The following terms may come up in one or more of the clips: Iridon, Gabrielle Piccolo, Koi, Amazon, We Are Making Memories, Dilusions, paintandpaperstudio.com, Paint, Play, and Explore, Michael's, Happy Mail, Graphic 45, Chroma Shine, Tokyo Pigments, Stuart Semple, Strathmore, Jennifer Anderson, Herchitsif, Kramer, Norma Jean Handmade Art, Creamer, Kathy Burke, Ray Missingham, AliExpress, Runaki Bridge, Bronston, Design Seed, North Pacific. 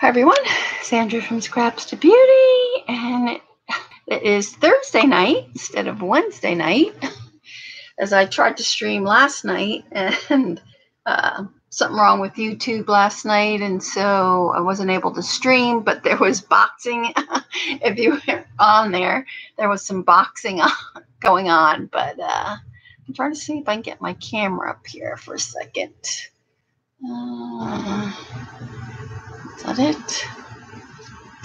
Hi everyone, Sandra from Scraps to Beauty, and it is Thursday night instead of Wednesday night, as I tried to stream last night, and something wrong with YouTube last night, and so I wasn't able to stream, but there was boxing. If you were on there, there was some boxing going on, but I'm trying to see if I can get my camera up here for a second. Is that it?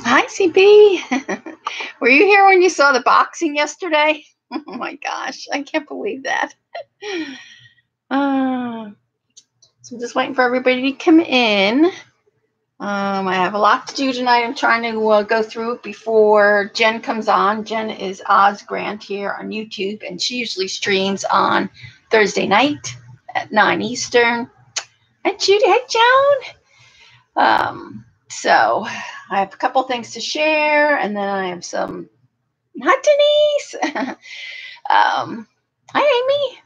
Hi, CB. Were you here when you saw the boxing yesterday? Oh my gosh, I can't believe that. So I'm just waiting for everybody to come in. I have a lot to do tonight. I'm trying to go through it before Jen comes on. Jen is Oz Grant here on YouTube, and she usually streams on Thursday night at 9 Eastern. And Judy, hey, Joan. So I have a couple things to share, and then I have some, hi Denise, hi Amy.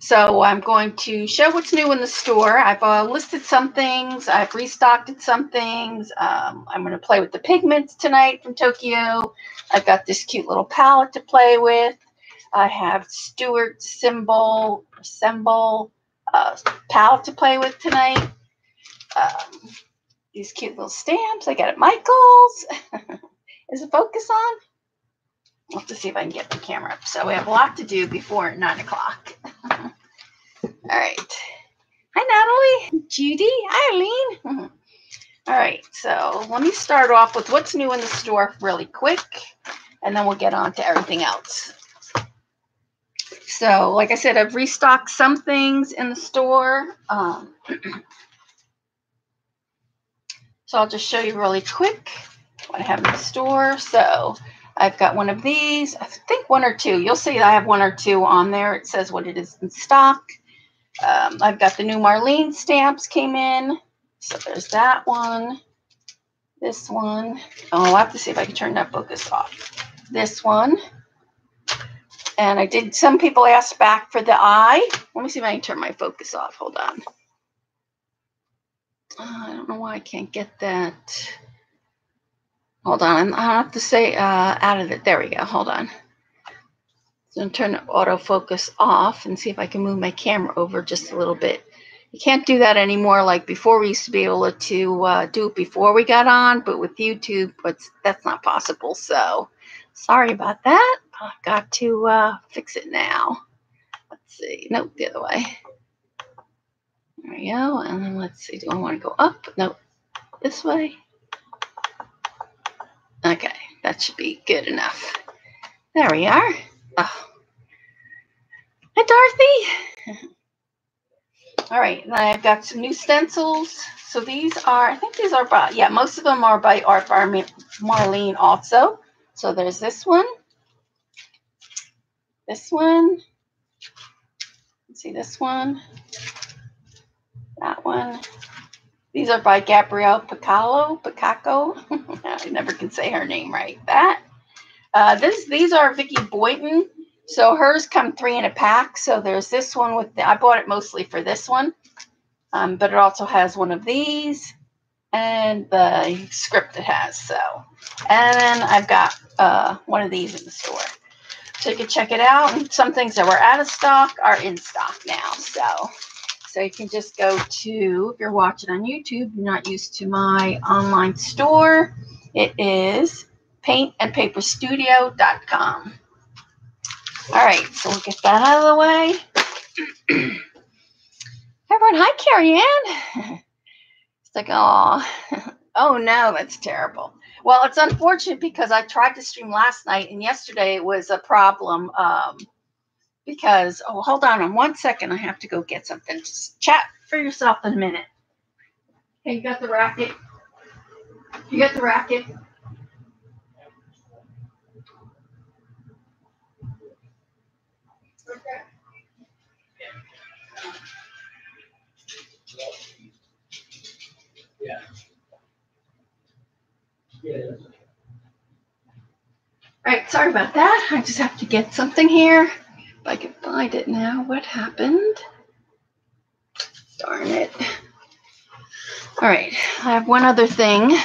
So I'm going to show what's new in the store. I've listed some things, I've restocked some things. I'm going to play with the pigments tonight from Tokyo. I've got this cute little palette to play with. I have Stuart Semple palette to play with tonight. These cute little stamps I got at Michael's. Is it focus on? I'll have to see if I can get the camera up. So we have a lot to do before 9 o'clock. All right. Hi, Natalie. Judy. Hi, Eileen. All right. So let me start off with what's new in the store really quick, and then we'll get on to everything else. So like I said, I've restocked some things in the store. So I'll just show you really quick what I have in the store. So I've got one of these, I think one or two. You'll see I have one or two on there. It says what it is in stock. I've got the new Marlene stamps came in. So there's that one, this one. Oh, I'll have to see if I can turn that focus off. This one. And I did, some people asked back for the eye. Let me see if I can turn my focus off. Hold on. I don't know why I can't get that. Hold on. I have to say out of it. There we go. Hold on. So I'm going to turn the autofocus off and see if I can move my camera over just a little bit. You can't do that anymore. Like before, we used to be able to do it before we got on, but with YouTube, that's not possible. So sorry about that. I've got to fix it now. Let's see. Nope, the other way. There we go, and then let's see, do I want to go up? Nope, this way. Okay, that should be good enough. There we are. Oh. Hi, Dorothy. All right, and I've got some new stencils. So these are, I think these are by, yeah, most of them are by Art Bar Marlene also. So there's this one, let's see this one. That one. These are by Gabrielle Piccolo. I never can say her name right. That. These are Vicki Boyden. So hers come 3 in a pack. So there's this one with the, I bought it mostly for this one, but it also has one of these and the script it has. So, and then I've got one of these in the store. So you can check it out. And some things that were out of stock are in stock now. So you can just go to, if you're watching on YouTube, you're not used to my online store, it is paintandpaperstudio.com. All right, so we'll get that out of the way. Everyone, hi, Carrie Ann. It's like, oh, oh no, that's terrible. Well, it's unfortunate because I tried to stream last night, and yesterday it was a problem. Because, oh, hold on one second. I have to go get something. Just chat for yourself in a minute. Hey, you got the racket? You got the racket? Yeah. Yeah. All right, sorry about that. I just have to get something here. If I can find it now, what happened? Darn it. All right, I have one other thing.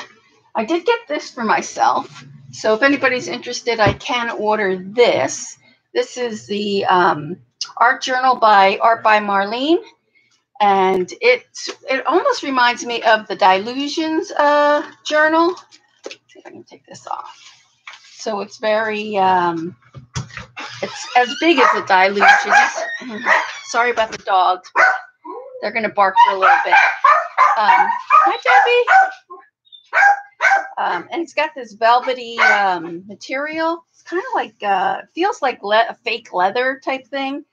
I did get this for myself. So if anybody's interested, I can order this. This is the art journal by Art by Marlene. And it almost reminds me of the Dilusions journal. Let's see if I can take this off. So it's very, it's as big as the Dilusions. Sorry about the dogs, but they're going to bark for a little bit. Hi, Debbie. And it's got this velvety material. It's kind of like, feels like fake leather type thing,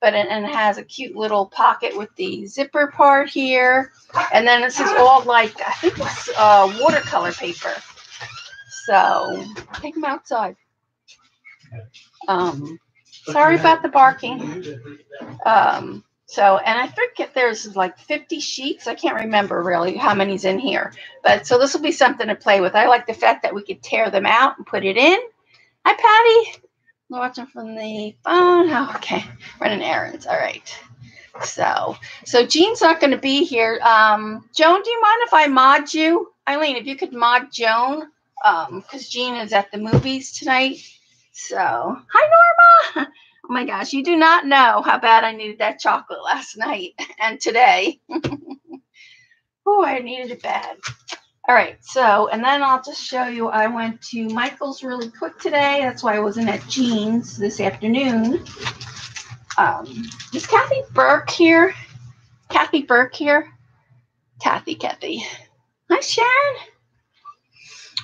but it has a cute little pocket with the zipper part here. And then this is all like, I think it's watercolor paper. So take them outside. Sorry about the barking. So, and I think there's like 50 sheets. I can't remember really how many's in here. But so this will be something to play with. I like the fact that we could tear them out and put it in. Hi, Patty. I'm watching from the phone. Oh, okay. Running errands. All right. So Jean's not going to be here. Joan, do you mind if I mod you? Eileen, if you could mod Joan, because Jean is at the movies tonight. So, hi, Norma. Oh my gosh, you do not know how bad I needed that chocolate last night and today. Oh, I needed it bad. All right, so, and then I'll just show you, I went to Michael's really quick today. That's why I wasn't at Jean's this afternoon. Is Kathy Burke here? Kathy Burke here? Kathy. Hi, Sharon.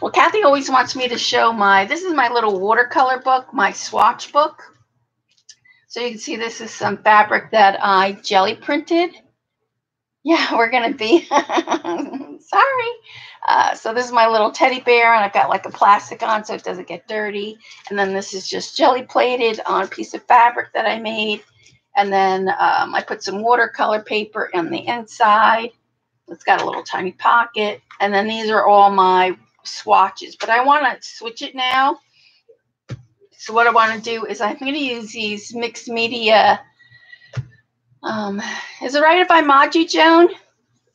Well, Kathy always wants me to show my, this is my little watercolor book, my swatch book. So you can see this is some fabric that I jelly printed. Yeah, we're going to be, sorry. So this is my little teddy bear, and I've got like a plastic on so it doesn't get dirty. And then this is just jelly plated on a piece of fabric that I made. And then I put some watercolor paper on the inside. It's got a little tiny pocket. And then these are all my swatches, but I want to switch it now. So what I want to do is I'm going to use these mixed media. Is it right if I mod you, Joan?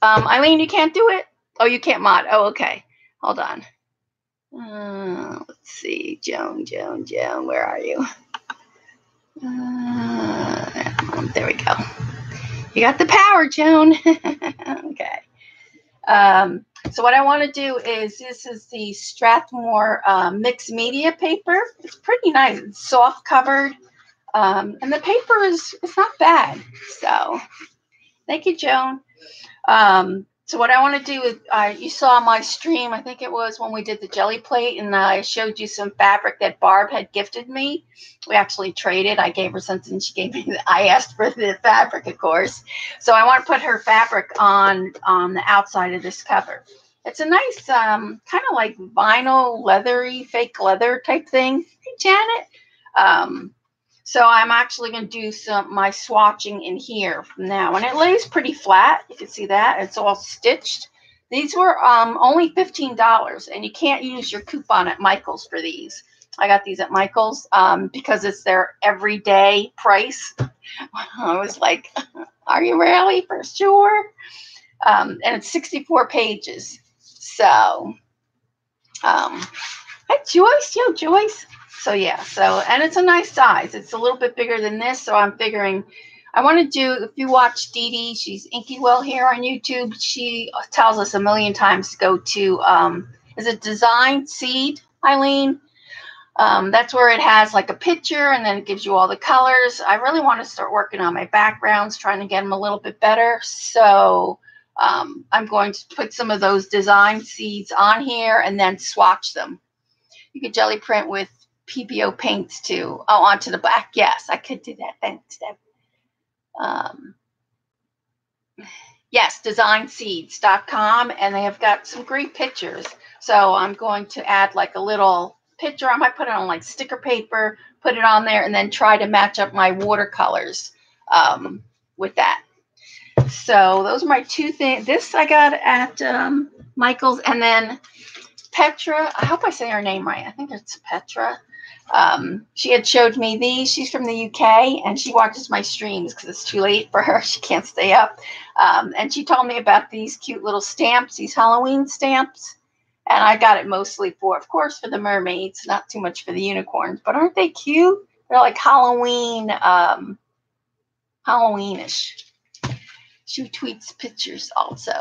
Eileen, you can't do it? Oh, you can't mod. Oh, okay. Hold on. Let's see. Joan, where are you? There we go. You got the power, Joan. Okay. So what I want to do is, this is the Strathmore mixed media paper. It's pretty nice. It's soft covered. And the paper is not bad. So thank you, Joan. So what I want to do is, you saw my stream, I think it was when we did the jelly plate, and I showed you some fabric that Barb had gifted me. We actually traded. I gave her something. She gave me, I asked for the fabric, of course. So I want to put her fabric on the outside of this cover. It's a nice kind of like vinyl, leathery, fake leather type thing. Hey, Janet. So I'm actually going to do my swatching in here from now. And it lays pretty flat. You can see that. It's all stitched. These were only $15. And you can't use your coupon at Michael's for these. I got these at Michael's because it's their everyday price. I was like, are you really? For sure. And it's 64 pages. So, hi, Joyce. Yo, Joyce. So yeah, so, and it's a nice size. It's a little bit bigger than this, so I'm figuring I want to do, if you watch Dee Dee, she's Inkywell here on YouTube. She tells us a million times to go to, is it Design Seed, Eileen? That's where it has like a picture, and then it gives you all the colors. I really want to start working on my backgrounds, trying to get them a little bit better. So I'm going to put some of those design seeds on here and then swatch them. You could jelly print with PBO paints too. Oh, onto the black. Yes, I could do that. Thanks, Deb. Yes, designseeds.com, and they have got some great pictures. So I'm going to add like a little picture. I might put it on like sticker paper, put it on there, and then try to match up my watercolors with that. So those are my two things. This I got at Michael's, and then Petra. I hope I say her name right. I think it's Petra. She had showed me these. She's from the UK, and she watches my streams because it's too late for her. She can't stay up. And she told me about these cute little stamps, these Halloween stamps. And I got it mostly for, of course, for the mermaids, not too much for the unicorns. But aren't they cute? They're like Halloween, Halloweenish. She tweets pictures also.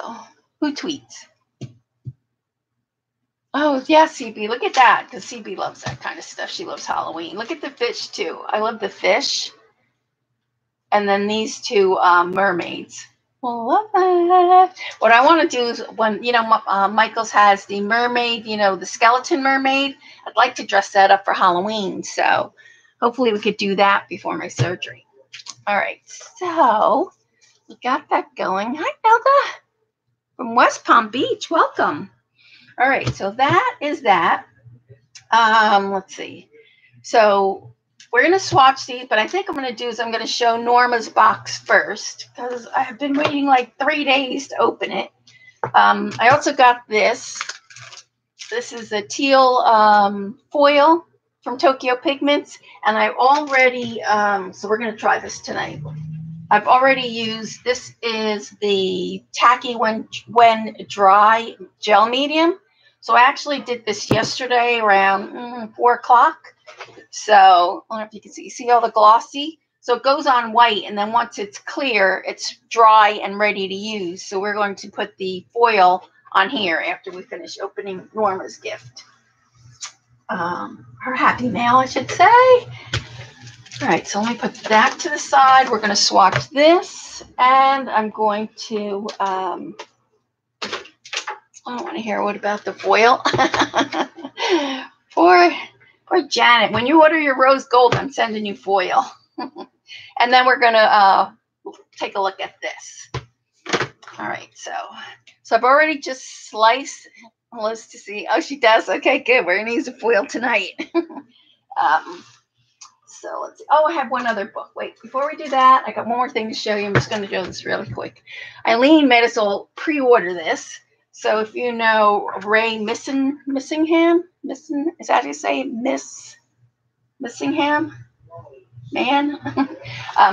Who tweets? Oh, yeah, CB. Look at that, because CB loves that kind of stuff. She loves Halloween. Look at the fish, too. I love the fish. And then these two mermaids. Love that. What I want to do is when, you know, Michael's has the mermaid, you know, the skeleton mermaid. I'd like to dress that up for Halloween. So hopefully we could do that before my surgery. All right. So we got that going. Hi, Belda from West Palm Beach. Welcome. All right, so that is that. Let's see. So we're going to swatch these, but I think I'm going to do is I'm going to show Norma's box first because I've been waiting like 3 days to open it. I also got this. This is a teal foil from Tokyo Pigments, and I already, so we're going to try this tonight. I've already used, this is the tacky when dry gel medium. So I actually did this yesterday around 4 o'clock. So I don't know if you can see all the glossy. So it goes on white, and then once it's clear, it's dry and ready to use. So we're going to put the foil on here after we finish opening Norma's gift. Her happy mail, I should say. All right, so let me put that to the side. We're going to swatch this, and I'm going to, I don't want to hear what about the foil. Poor Janet, when you order your rose gold, I'm sending you foil. And then we're going to take a look at this. All right, so I've already just sliced. Let's to see. Oh, she does. Okay, good. We're going to use the foil tonight. So let's see. Oh, I have one other book. Wait, before we do that, I got one more thing to show you. I'm just going to do this really quick. Eileen made us all pre-order this. So if you know Ray Missingham, is that how you say it? Missingham? Man.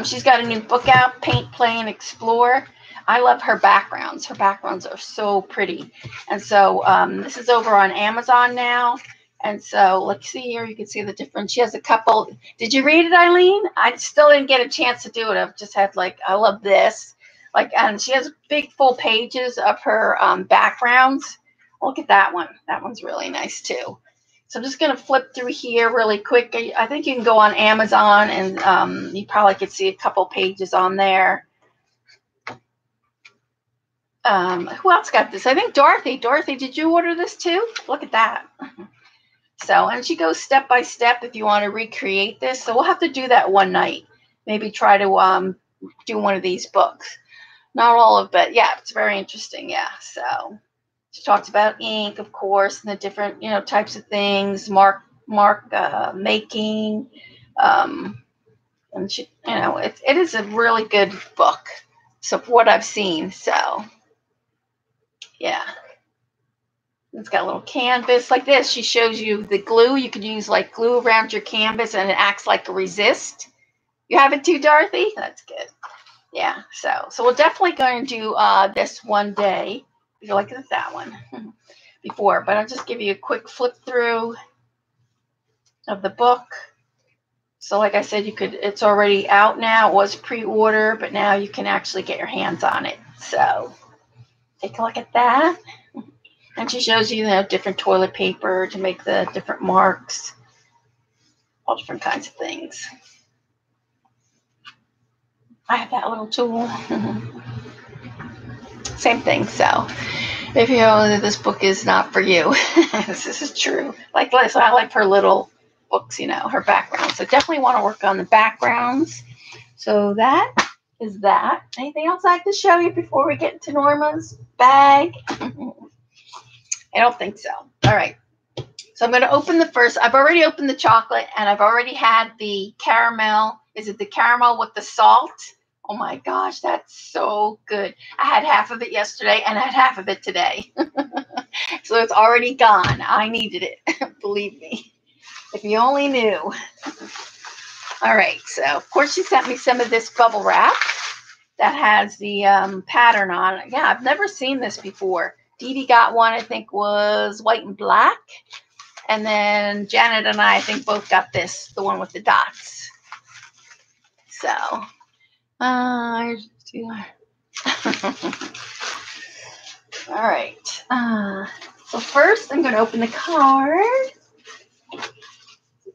She's got a new book out, Paint, Play, and Explore. I love her backgrounds. Her backgrounds are so pretty. And so this is over on Amazon now. And so let's see here. You can see the difference. She has a couple. Did you read it, Eileen? I still didn't get a chance to do it. I've just had like, I love this. Like, and she has big full pages of her backgrounds. Look at that one. That one's really nice too. So I'm just going to flip through here really quick. I think you can go on Amazon and you probably could see a couple pages on there. Who else got this? I think Dorothy. Dorothy, did you order this too? Look at that. So, and she goes step by step if you want to recreate this. So we'll have to do that one night. Maybe try to do one of these books. Not all of, but yeah, it's very interesting. Yeah. So she talks about ink, of course, and the different, you know, types of things, mark making. And she, you know, it is a really good book. So from what I've seen. So yeah. It's got a little canvas like this. She shows you the glue. You could use like glue around your canvas and it acts like a resist. You have it too, Dorothy? That's good. Yeah. So we're definitely going to do this one day. You like that one before, but I'll just give you a quick flip through of the book. So like I said, you could, it's already out now. It was pre-order, but now you can actually get your hands on it. So take a look at that. And she shows you, you know, different toilet paper to make the different marks, all different kinds of things. I have that little tool. Same thing. So if you know that this book is not for you, this is true. Like, so I like her little books, you know, her background. So definitely want to work on the backgrounds. So that is that. Anything else I have to show you before we get into Norma's bag? I don't think so. All right. So I'm going to open the first. I've already opened the chocolate, and I've already had the caramel. Is it the caramel with the salt? Oh, my gosh. That's so good. I had half of it yesterday, and I had half of it today. So it's already gone. I needed it. Believe me. If you only knew. All right, so of course she sent me some of this bubble wrap that has the pattern on it. Yeah, I've never seen this before. Dee Dee got one, I think, was white and black. And then Janet and I think both got this, the one with the dots. So, all right. So first I'm gonna open the card, which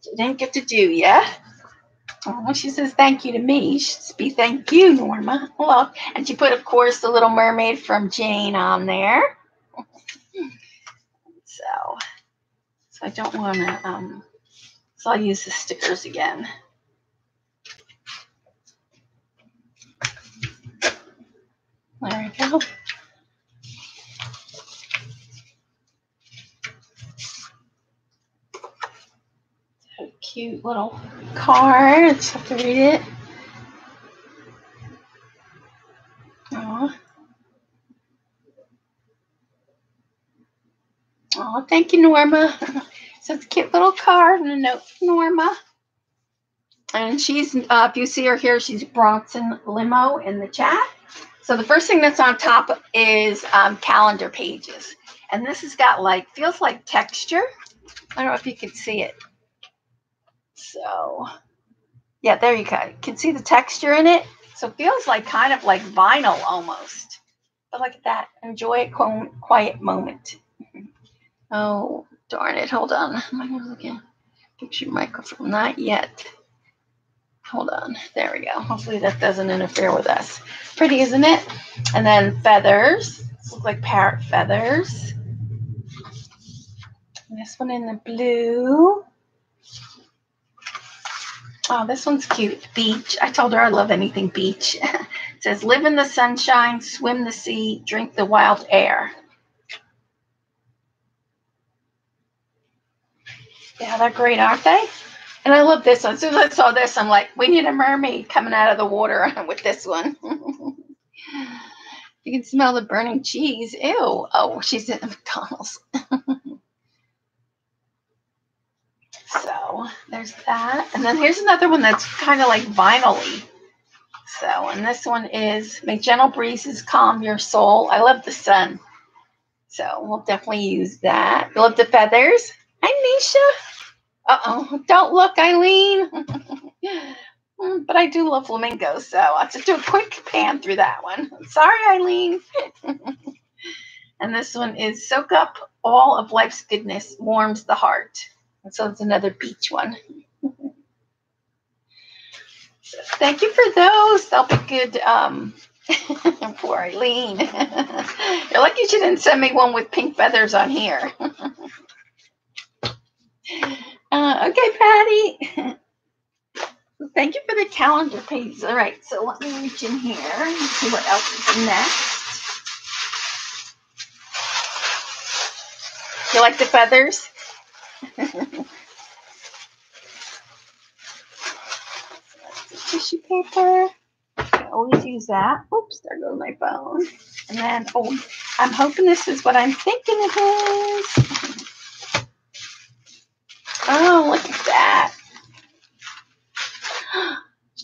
I didn't get to do yet. Oh, she says thank you to me. She should be thank you, Norma. Well, and she put, of course, the Little Mermaid from Jane on there. So I don't want to. So I'll use the stickers again. There we go. Cute little card. Just have to read it. Aww. Aww, thank you, Norma. So it's a cute little card and a note from Norma. And she's, if you see her here, she's Bronston Limo in the chat. So the first thing that's on top is calendar pages. And this has got like, feels like texture. I don't know if you can see it. So, yeah, there you go. You can see the texture in it. So it feels like kind of like vinyl almost. But look at that. Enjoy a quiet moment. Oh, darn it. Hold on. I'm going to look at picture microphone. Not yet. Hold on. There we go. Hopefully that doesn't interfere with us. Pretty, isn't it? And then feathers. Look like parrot feathers. And this one in the blue. Oh, this one's cute. Beach. I told her I love anything beach. It says, live in the sunshine, swim the sea, drink the wild air. Yeah, they're great, aren't they? And I love this one. As soon as I saw this, I'm like, we need a mermaid coming out of the water with this one. You can smell the burning cheese. Ew. Oh, she's at the McDonald's. So there's that. And then here's another one that's kind of like vinyl-y. So, and this one is, make gentle breezes calm your soul. I love the sun. So we'll definitely use that. You love the feathers. Hi, Nisha. Uh-oh, don't look, Eileen. But I do love flamingos, so I'll just do a quick pan through that one. Sorry, Eileen. And this one is, soak up all of life's goodness, warms the heart. And so it's another beach one. So thank you for those. That'll be good. Poor Eileen. You're lucky she didn't send me one with pink feathers on here. Okay, Patty. Thank you for the calendar pages. All right, so let me reach in here and see what else is next. You like the feathers? Tissue paper. I always use that. Oops, there goes my phone. And then, oh, I'm hoping this is what I'm thinking it is. Oh, look at that.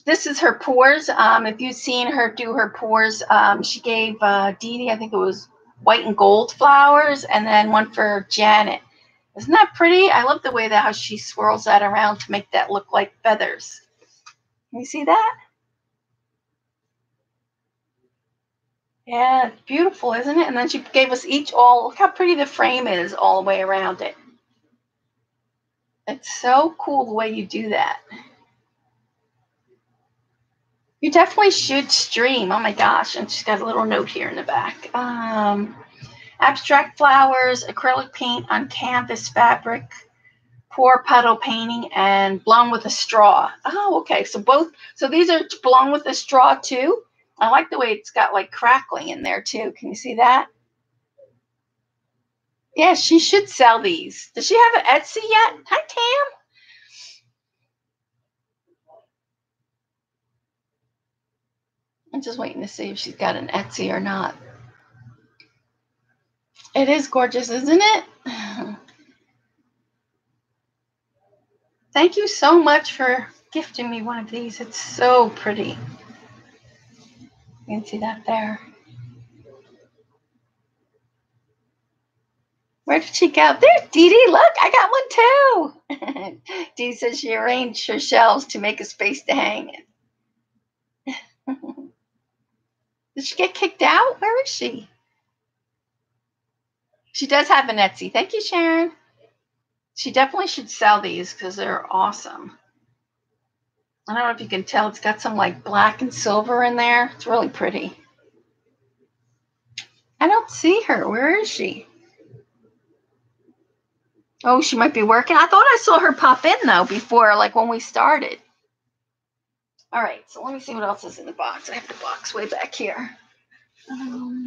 This is her pores. If you've seen her do her pores, she gave Dee Dee, I think it was white and gold flowers, and then one for Janet. Isn't that pretty? I love the way that how she swirls that around to make that look like feathers. Can you see that? Yeah, it's beautiful, isn't it? And then she gave us each all, look how pretty the frame is all the way around it. It's so cool the way you do that. You definitely should stream. Oh my gosh, and she's got a little note here in the back. Abstract flowers, acrylic paint on canvas fabric, pour puddle painting, and blown with a straw. Oh, okay. So both. So these are blown with a straw too. I like the way it's got like crackling in there too. Can you see that? Yeah, she should sell these. Does she have an Etsy yet? Hi, Tam. I'm just waiting to see if she's got an Etsy or not. It is gorgeous, isn't it? Thank you so much for gifting me one of these. It's so pretty. You can see that there. Where did she go? There's Dee Dee. Look, I got one too. Dee says she arranged her shelves to make a space to hang in. Did she get kicked out? Where is she? She does have an Etsy. Thank you, Sharon. She definitely should sell these because they're awesome. I don't know if you can tell. It's got some like black and silver in there. It's really pretty. I don't see her. Where is she? Oh, she might be working. I thought I saw her pop in, though, before, like, when we started. All right, so let me see what else is in the box. I have the box way back here. Oh,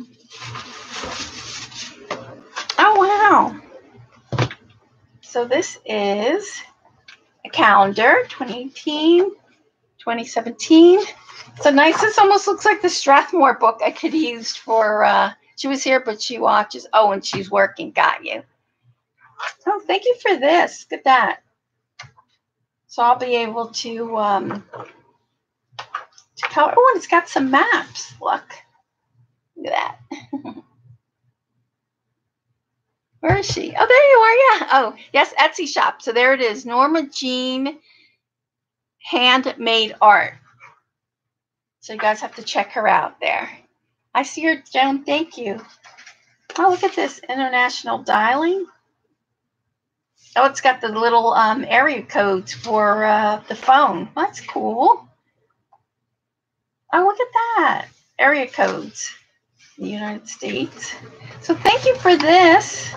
wow. So this is a calendar, 2018, 2017. It's a nice, this almost looks like the Strathmore book I could have used for, she was here, but she watches. Oh, and she's working. Got you. Oh, thank you for this. Look at that. So I'll be able to color. Oh, and it's got some maps. Look. Look at that. Where is she? Oh, there you are. Yeah. Oh, yes, Etsy shop. So there it is. Norma Jean Handmade Art. So you guys have to check her out there. I see her, Joan. Thank you. Oh, look at this. International dialing. Oh, it's got the little area codes for the phone. That's cool. Oh, look at that. Area codes in the United States. So thank you for this.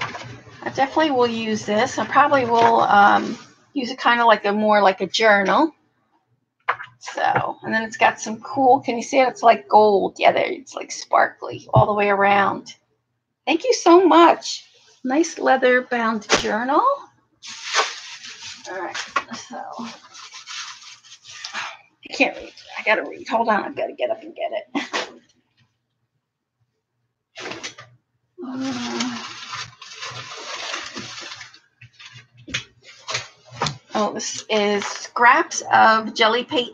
I definitely will use this. I probably will use it kind of like a more like a journal. So, and then it's got some cool, can you see it? It's like gold. Yeah, there, it's like sparkly all the way around. Thank you so much. Nice leather bound journal. All right, so I can't read. I gotta read. Hold on, I've got to get up and get it. Oh, this is scraps of jelly plate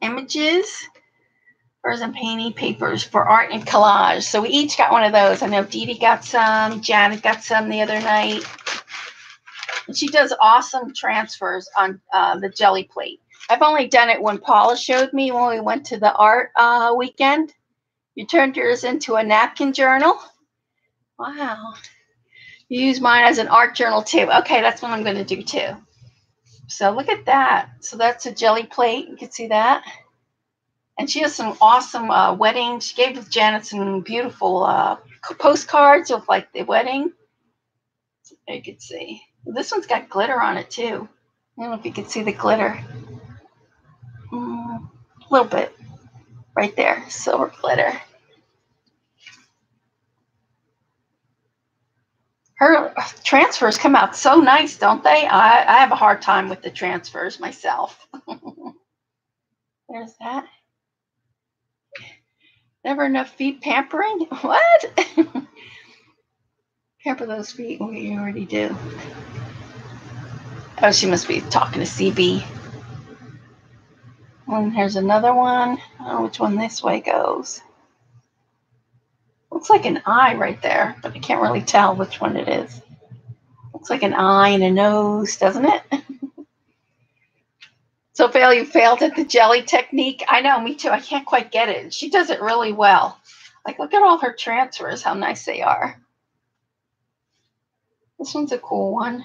images, birds and painting papers for art and collage. So we each got one of those. I know Dee Dee got some. Janet got some the other night. She does awesome transfers on the jelly plate. I've only done it when Paula showed me when we went to the art weekend. You turned yours into a napkin journal. Wow. You use mine as an art journal too. Okay, that's what I'm going to do too. So look at that. So that's a jelly plate. You can see that. And she has some awesome weddings. She gave Janet some beautiful postcards of like the wedding. You can see. This one's got glitter on it, too. I don't know if you can see the glitter. A little bit. Right there. Silver glitter. Her transfers come out so nice, don't they? I have a hard time with the transfers myself. There's that. Never enough feet pampering? What? Pamper those feet. We already do. Oh, she must be talking to CB. And here's another one. I don't know which one this way goes. Looks like an eye right there, but I can't really tell which one it is. Looks like an eye and a nose, doesn't it? So, Phil, you failed at the jelly technique. I know, me too. I can't quite get it. She does it really well. Like, look at all her transfers, how nice they are. This one's a cool one.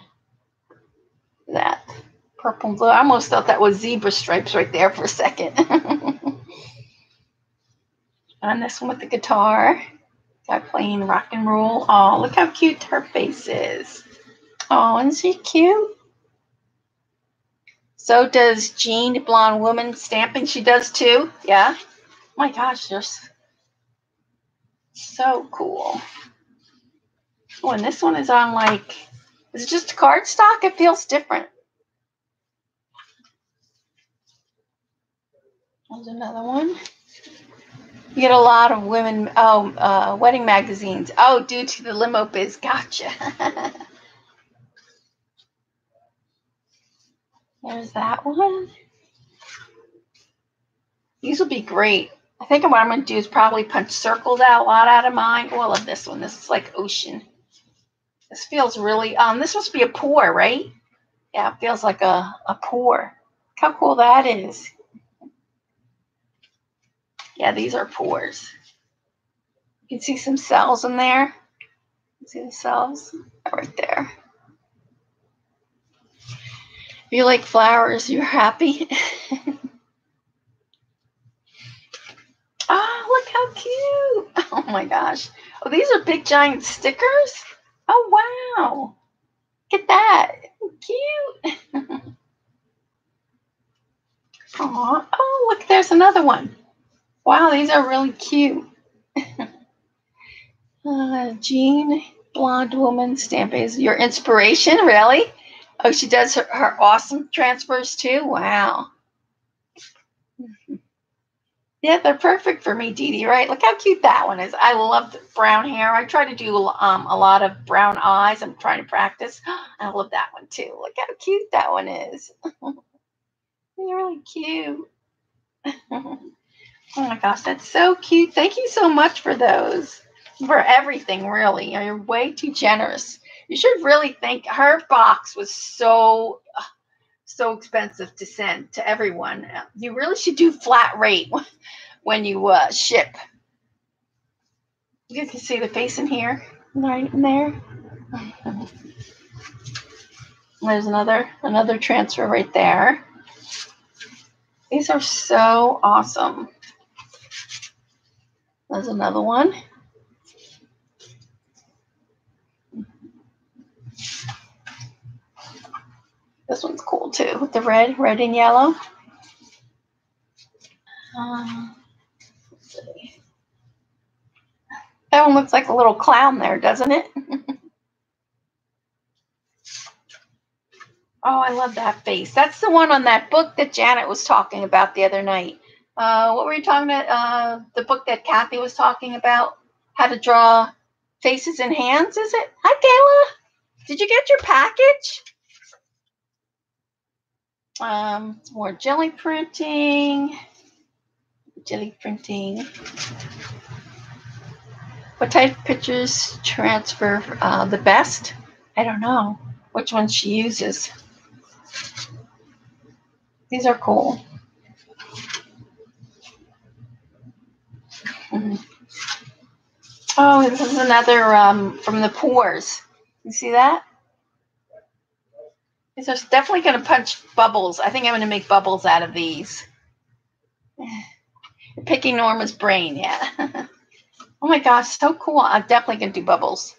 That purple and blue. I almost thought that was zebra stripes right there for a second. And this one with the guitar. Guy playing rock and roll. Oh, look how cute her face is. Oh, isn't she cute? So does Jean, blonde woman stamping. She does too. Yeah. My gosh, they're so cool. Oh, and this one is on like. Is it just cardstock? It feels different. There's another one. You get a lot of women, oh, wedding magazines. Oh, due to the limo biz. Gotcha. There's that one. These will be great. I think what I'm going to do is probably punch circles out a lot out of mine. Oh, I love this one. This is like ocean. This feels really, this must be a pour, right? Yeah, it feels like a pour. Look how cool that is. Yeah, these are pours. You can see some cells in there. You can see the cells right there. If you like flowers, you're happy. Oh, look how cute. Oh, my gosh. Oh, these are big, giant stickers. Oh, wow. Look at that. Cute. Aw. Oh, look, there's another one. Wow, these are really cute. Jean, blonde woman, stamp is your inspiration, really? Oh, she does her awesome transfers, too? Wow. Yeah, they're perfect for me, Dee Dee, right? Look how cute that one is. I love the brown hair. I try to do a lot of brown eyes. I'm trying to practice. I love that one, too. Look how cute that one is. They're really cute. Oh, my gosh, that's so cute. Thank you so much for those, for everything, really. You're way too generous. You should really think her box was so expensive to send to everyone. You really should do flat rate when you ship. You can see the face in here, right in there. There's another transfer right there. These are so awesome. There's another one. This one's cool too, with the red and yellow. Let's see. That one looks like a little clown there, doesn't it? Oh, I love that face. That's the one on that book that Janet was talking about the other night. What were you talking about? The book that Kathy was talking about, how to draw faces and hands, is it? Hi, Kayla. Did you get your package? More jelly printing. What type of pictures transfer the best? I don't know which one she uses. These are cool. Oh, this is another from the pours. You see that? These are definitely going to punch bubbles. I think I'm going to make bubbles out of these. Picking Norma's brain, yeah. Oh, my gosh, so cool. I'm definitely going to do bubbles.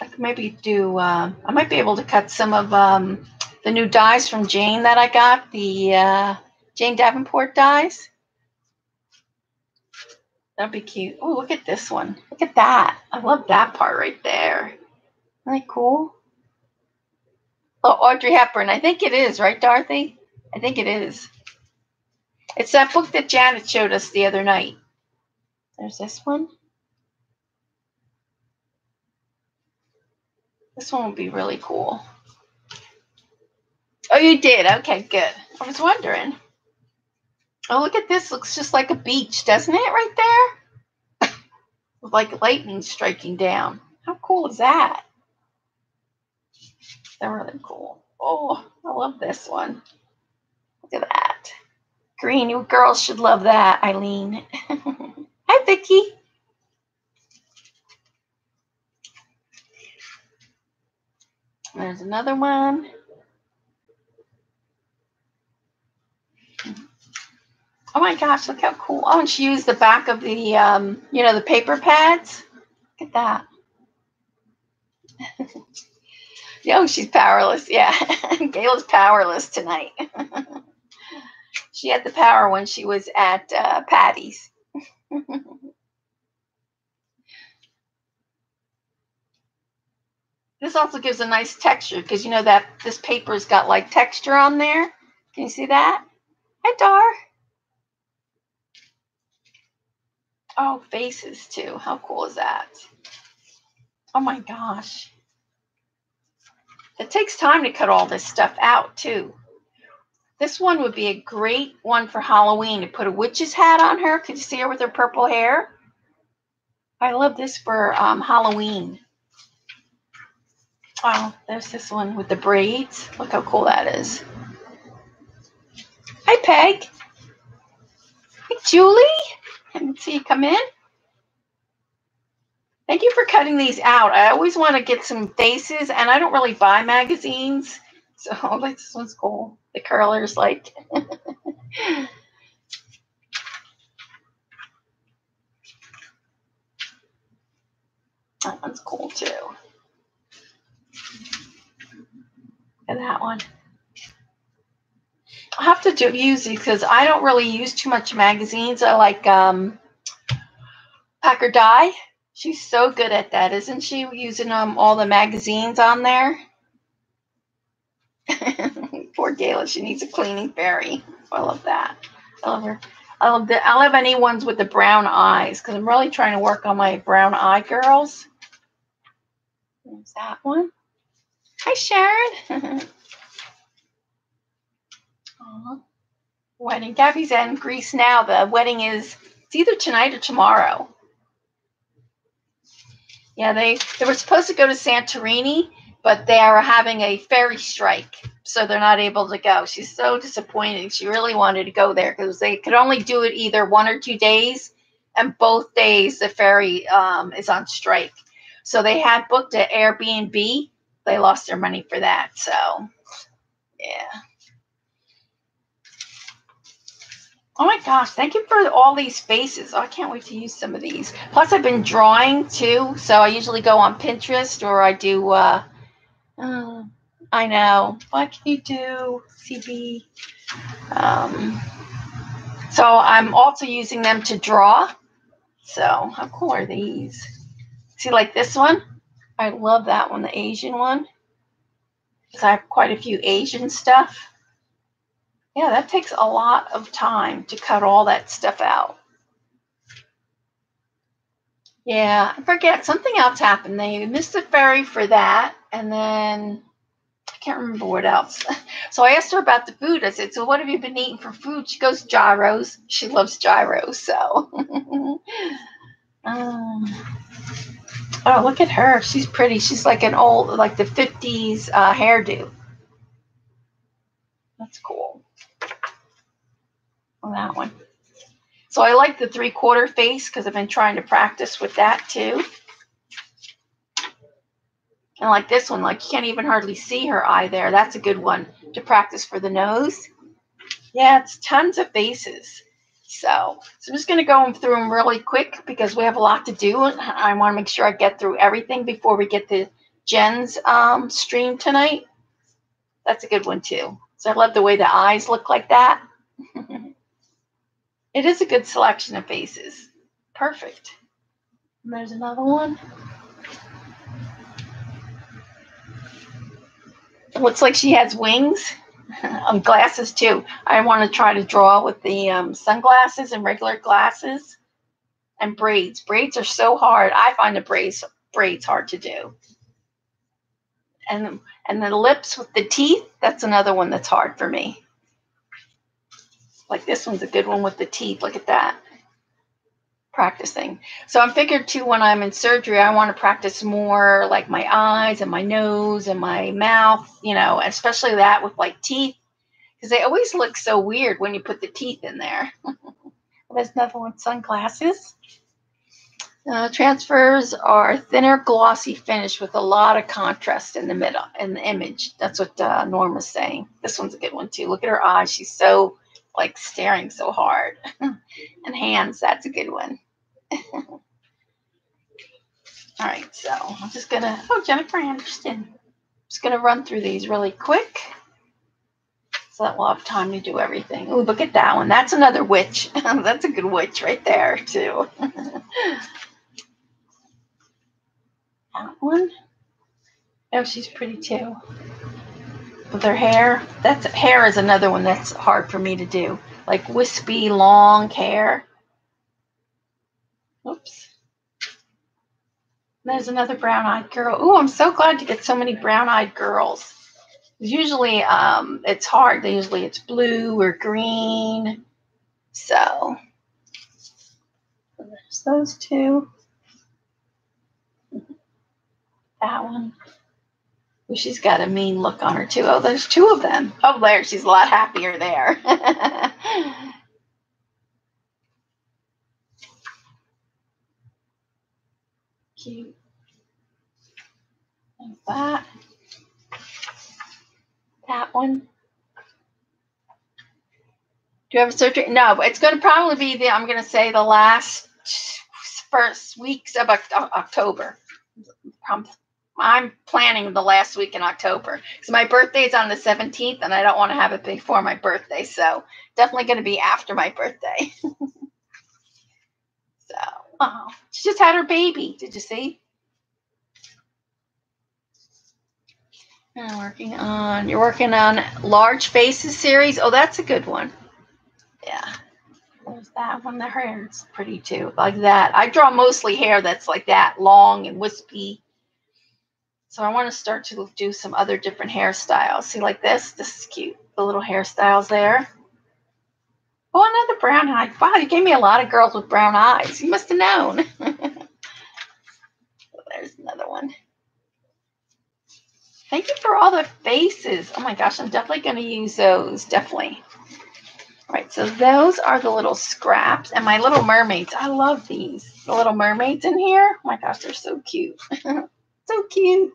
I could maybe do, I might be able to cut some of the new dies from Jane that I got, the Jane Davenport dies. That'll be cute. Oh, look at this one. Look at that. I love that part right there. Isn't that cool? Oh, Audrey Hepburn. I think it is, right, Dorothy? I think it is. It's that book that Janet showed us the other night. There's this one. This one would be really cool. Oh, you did? Okay, good. I was wondering. Oh, look at this. Looks just like a beach, doesn't it, right there? With, like, lightning striking down. How cool is that? They're really cool. Oh, I love this one. Look at that. Green, you girls should love that, Eileen. Hi, Vicki. There's another one. Oh, my gosh, look how cool. Oh, and she used the back of the, you know, the paper pads. Look at that. Oh, she's powerless. Yeah, Gail's powerless tonight. She had the power when she was at Patty's. This also gives a nice texture because, you know, that this paper's got like texture on there. Can you see that? Hi, Dar. Oh, faces too. How cool is that? Oh, my gosh. It takes time to cut all this stuff out, too. This one would be a great one for Halloween, to put a witch's hat on her. Can you see her with her purple hair? I love this for Halloween. Oh, there's this one with the braids. Look how cool that is. Hi, Peg. Hi, Julie. I didn't see you come in. Thank you for cutting these out. I always want to get some faces, and I don't really buy magazines. So this one's cool. The curlers, like. That one's cool, too. And that one. I'll have to use these because I don't really use too much magazines. I like Packer Dye. She's so good at that, isn't she? Using all the magazines on there. Poor Gayla, she needs a cleaning fairy. I love that. I love her. I love any ones with the brown eyes because I'm really trying to work on my brown eye girls. There's that one. Hi, Sharon. Wedding. Gabby's in Greece now. The wedding is, it's either tonight or tomorrow. Yeah, they were supposed to go to Santorini, but they are having a ferry strike, so they're not able to go. She's so disappointed. She really wanted to go there because they could only do it either 1 or 2 days, and both days the ferry is on strike. So they had booked an Airbnb. They lost their money for that, so yeah. Oh my gosh, thank you for all these faces. Oh, I can't wait to use some of these. Plus, I've been drawing too, so I usually go on Pinterest or I do, I know, what can you do, CB? So I'm also using them to draw. So how cool are these? See, like this one? I love that one, the Asian one, because I have quite a few Asian stuff. Yeah, that takes a lot of time to cut all that stuff out. Yeah, I forget. Something else happened. They missed the ferry for that. And then I can't remember what else. So I asked her about the food. I said, so what have you been eating for food? She goes, gyros. She loves gyros. So, oh, look at her. She's pretty. She's like an old, like the 50s hairdo. That's cool. That one. So I like the 3/4 face because I've been trying to practice with that too. And like this one, like you can't even hardly see her eye there. That's a good one to practice for the nose. Yeah, it's tons of faces. So I'm just going to go through them really quick because we have a lot to do. And I want to make sure I get through everything before we get to Jen's stream tonight. That's a good one too. So I love the way the eyes look like that. It is a good selection of faces. Perfect. And there's another one. It looks like she has wings. Glasses, too. I want to try to draw with the sunglasses and regular glasses and braids. Braids are so hard. I find the braids hard to do. And the lips with the teeth, that's another one that's hard for me. Like this one's a good one with the teeth. Look at that. Practicing. So I figured too, when I'm in surgery, I want to practice more like my eyes and my nose and my mouth, you know, especially that with like teeth, because they always look so weird when you put the teeth in there. There's another one, sunglasses. Transfers are thinner, glossy finish with a lot of contrast in the middle, in the image. That's what Norma's saying. This one's a good one too. Look at her eyes. She's so like staring so hard. And hands, that's a good one. All right, so I'm just gonna, oh, Jennifer Anderson. I'm just gonna run through these really quick so that we'll have time to do everything. Oh, look at that one. That's another witch. That's a good witch right there too. That one. Oh, she's pretty too. With her hair, that's hair is another one that's hard for me to do, like wispy long hair. Oops. There's another brown-eyed girl. Oh, I'm so glad to get so many brown-eyed girls. Usually it's hard. Usually it's blue or green. So there's those two. That one. Well, she's got a mean look on her too. Oh, there's two of them. Oh, there. She's a lot happier there. Cute. Like that. That one. Do you have a surgery? No, it's going to probably be the, I'm going to say the last first weeks of October. I'm planning the last week in October. So my birthday is on the 17th, and I don't want to have it before my birthday. So definitely going to be after my birthday. So, oh, she just had her baby. Did you see? You're working on large faces series. Oh, that's a good one. Yeah. There's that one. The hair's pretty too. Like that. I draw mostly hair that's like that, long and wispy. So I want to start to do some other different hairstyles. See, like this. This is cute. The little hairstyles there. Oh, another brown eye. Wow, you gave me a lot of girls with brown eyes. You must have known. There's another one. Thank you for all the faces. Oh my gosh, I'm definitely going to use those. Definitely. All right, so those are the little scraps. And my little mermaids. I love these. The little mermaids in here. Oh my gosh, they're so cute. So cute.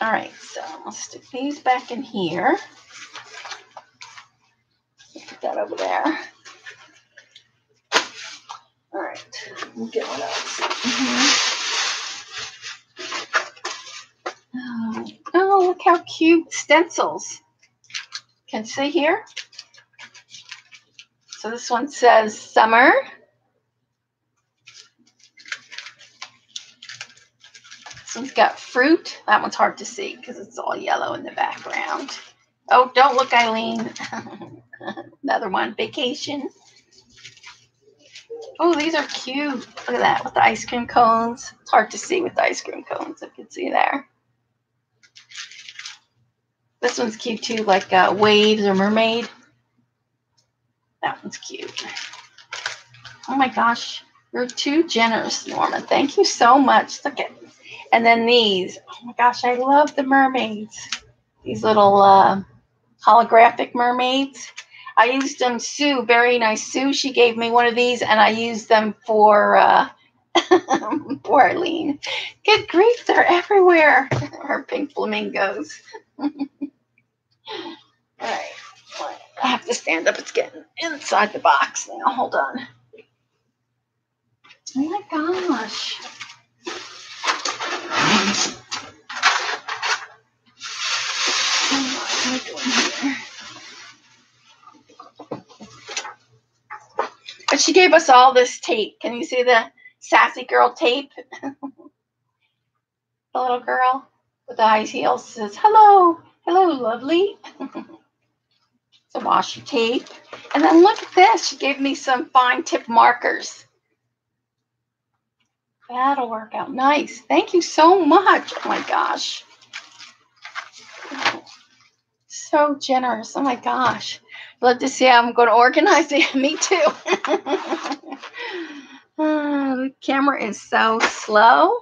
All right, so I'll stick these back in here. Put that over there. All right, we'll get one else. Oh, look how cute stencils. Can you see here? So this one says summer. This one's got fruit. That one's hard to see because it's all yellow in the background. Oh, don't look, Eileen. Another one, vacation. Oh, these are cute. Look at that with the ice cream cones. It's hard to see with the ice cream cones. I can see there. This one's cute too, like waves or mermaid. That one's cute. Oh my gosh, you're too generous, Norma. Thank you so much. Look at, and then these. Oh my gosh, I love the mermaids. These little holographic mermaids. I used them. Sue, very nice Sue. She gave me one of these, and I used them for poor Eileen. Good grief, they're everywhere. Her pink flamingos. All right, I have to stand up. It's getting inside the box now. Hold on. Oh my gosh. What am I doing here? But she gave us all this tape. Can you see the sassy girl tape? The little girl with the high heels says, hello, hello, lovely. So wash your tape. And then look at this. She gave me some fine tip markers. That'll work out nice. Thank you so much. Oh my gosh. So generous. Oh my gosh. Love to see how I'm going to organize it. Me too. The camera is so slow.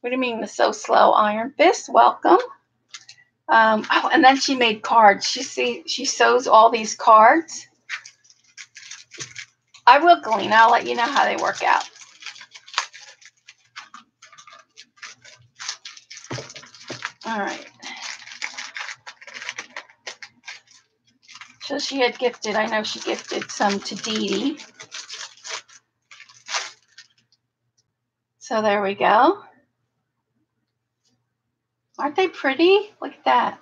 What do you mean it's so slow? Iron Fist, welcome. Oh, and then she made cards. She sews all these cards. I will, Glean. I'll let you know how they work out. All right. So she had gifted, I know she gifted some to Dee Dee. So there we go. Aren't they pretty? Look at that.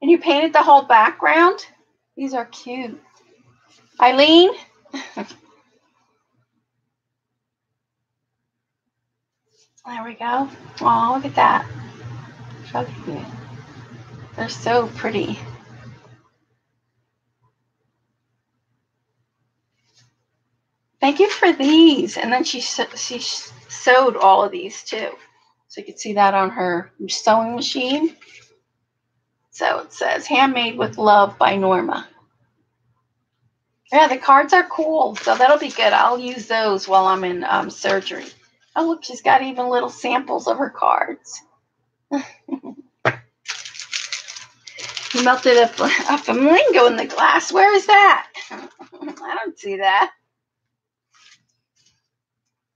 And you painted the whole background? These are cute. Eileen? There we go. Oh, look at that. They're so pretty. thank you for these. And then she sewed all of these too. So you can see that on her sewing machine. So it says, Handmade with Love by Norma. Yeah, the cards are cool. So that'll be good. I'll use those while I'm in surgery. Oh, look, she's got even little samples of her cards. You melted a flamingo in the glass. Where is that? I don't see that.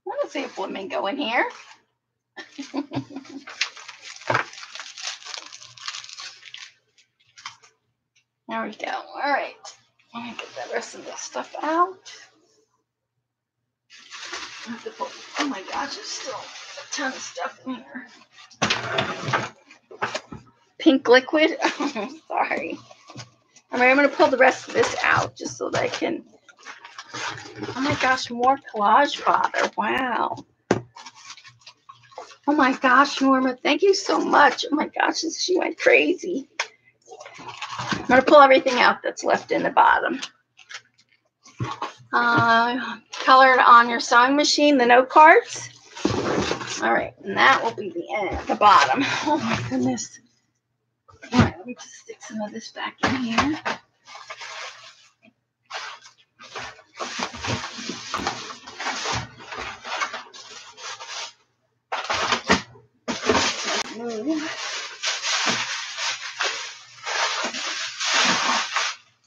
I don't see a flamingo in here. There we go. All right. Let me get the rest of this stuff out. Oh my gosh, there's still a ton of stuff in here. Pink liquid. Oh, sorry. All right, I'm going to pull the rest of this out just so that I can. Oh my gosh, more collage powder. Wow. Oh my gosh, Norma, thank you so much. Oh my gosh, she went crazy. I'm going to pull everything out that's left in the bottom. Colored on your sewing machine, the note cards. All right, and that will be the end, the bottom. Oh my goodness. All right, let me just stick some of this back in here.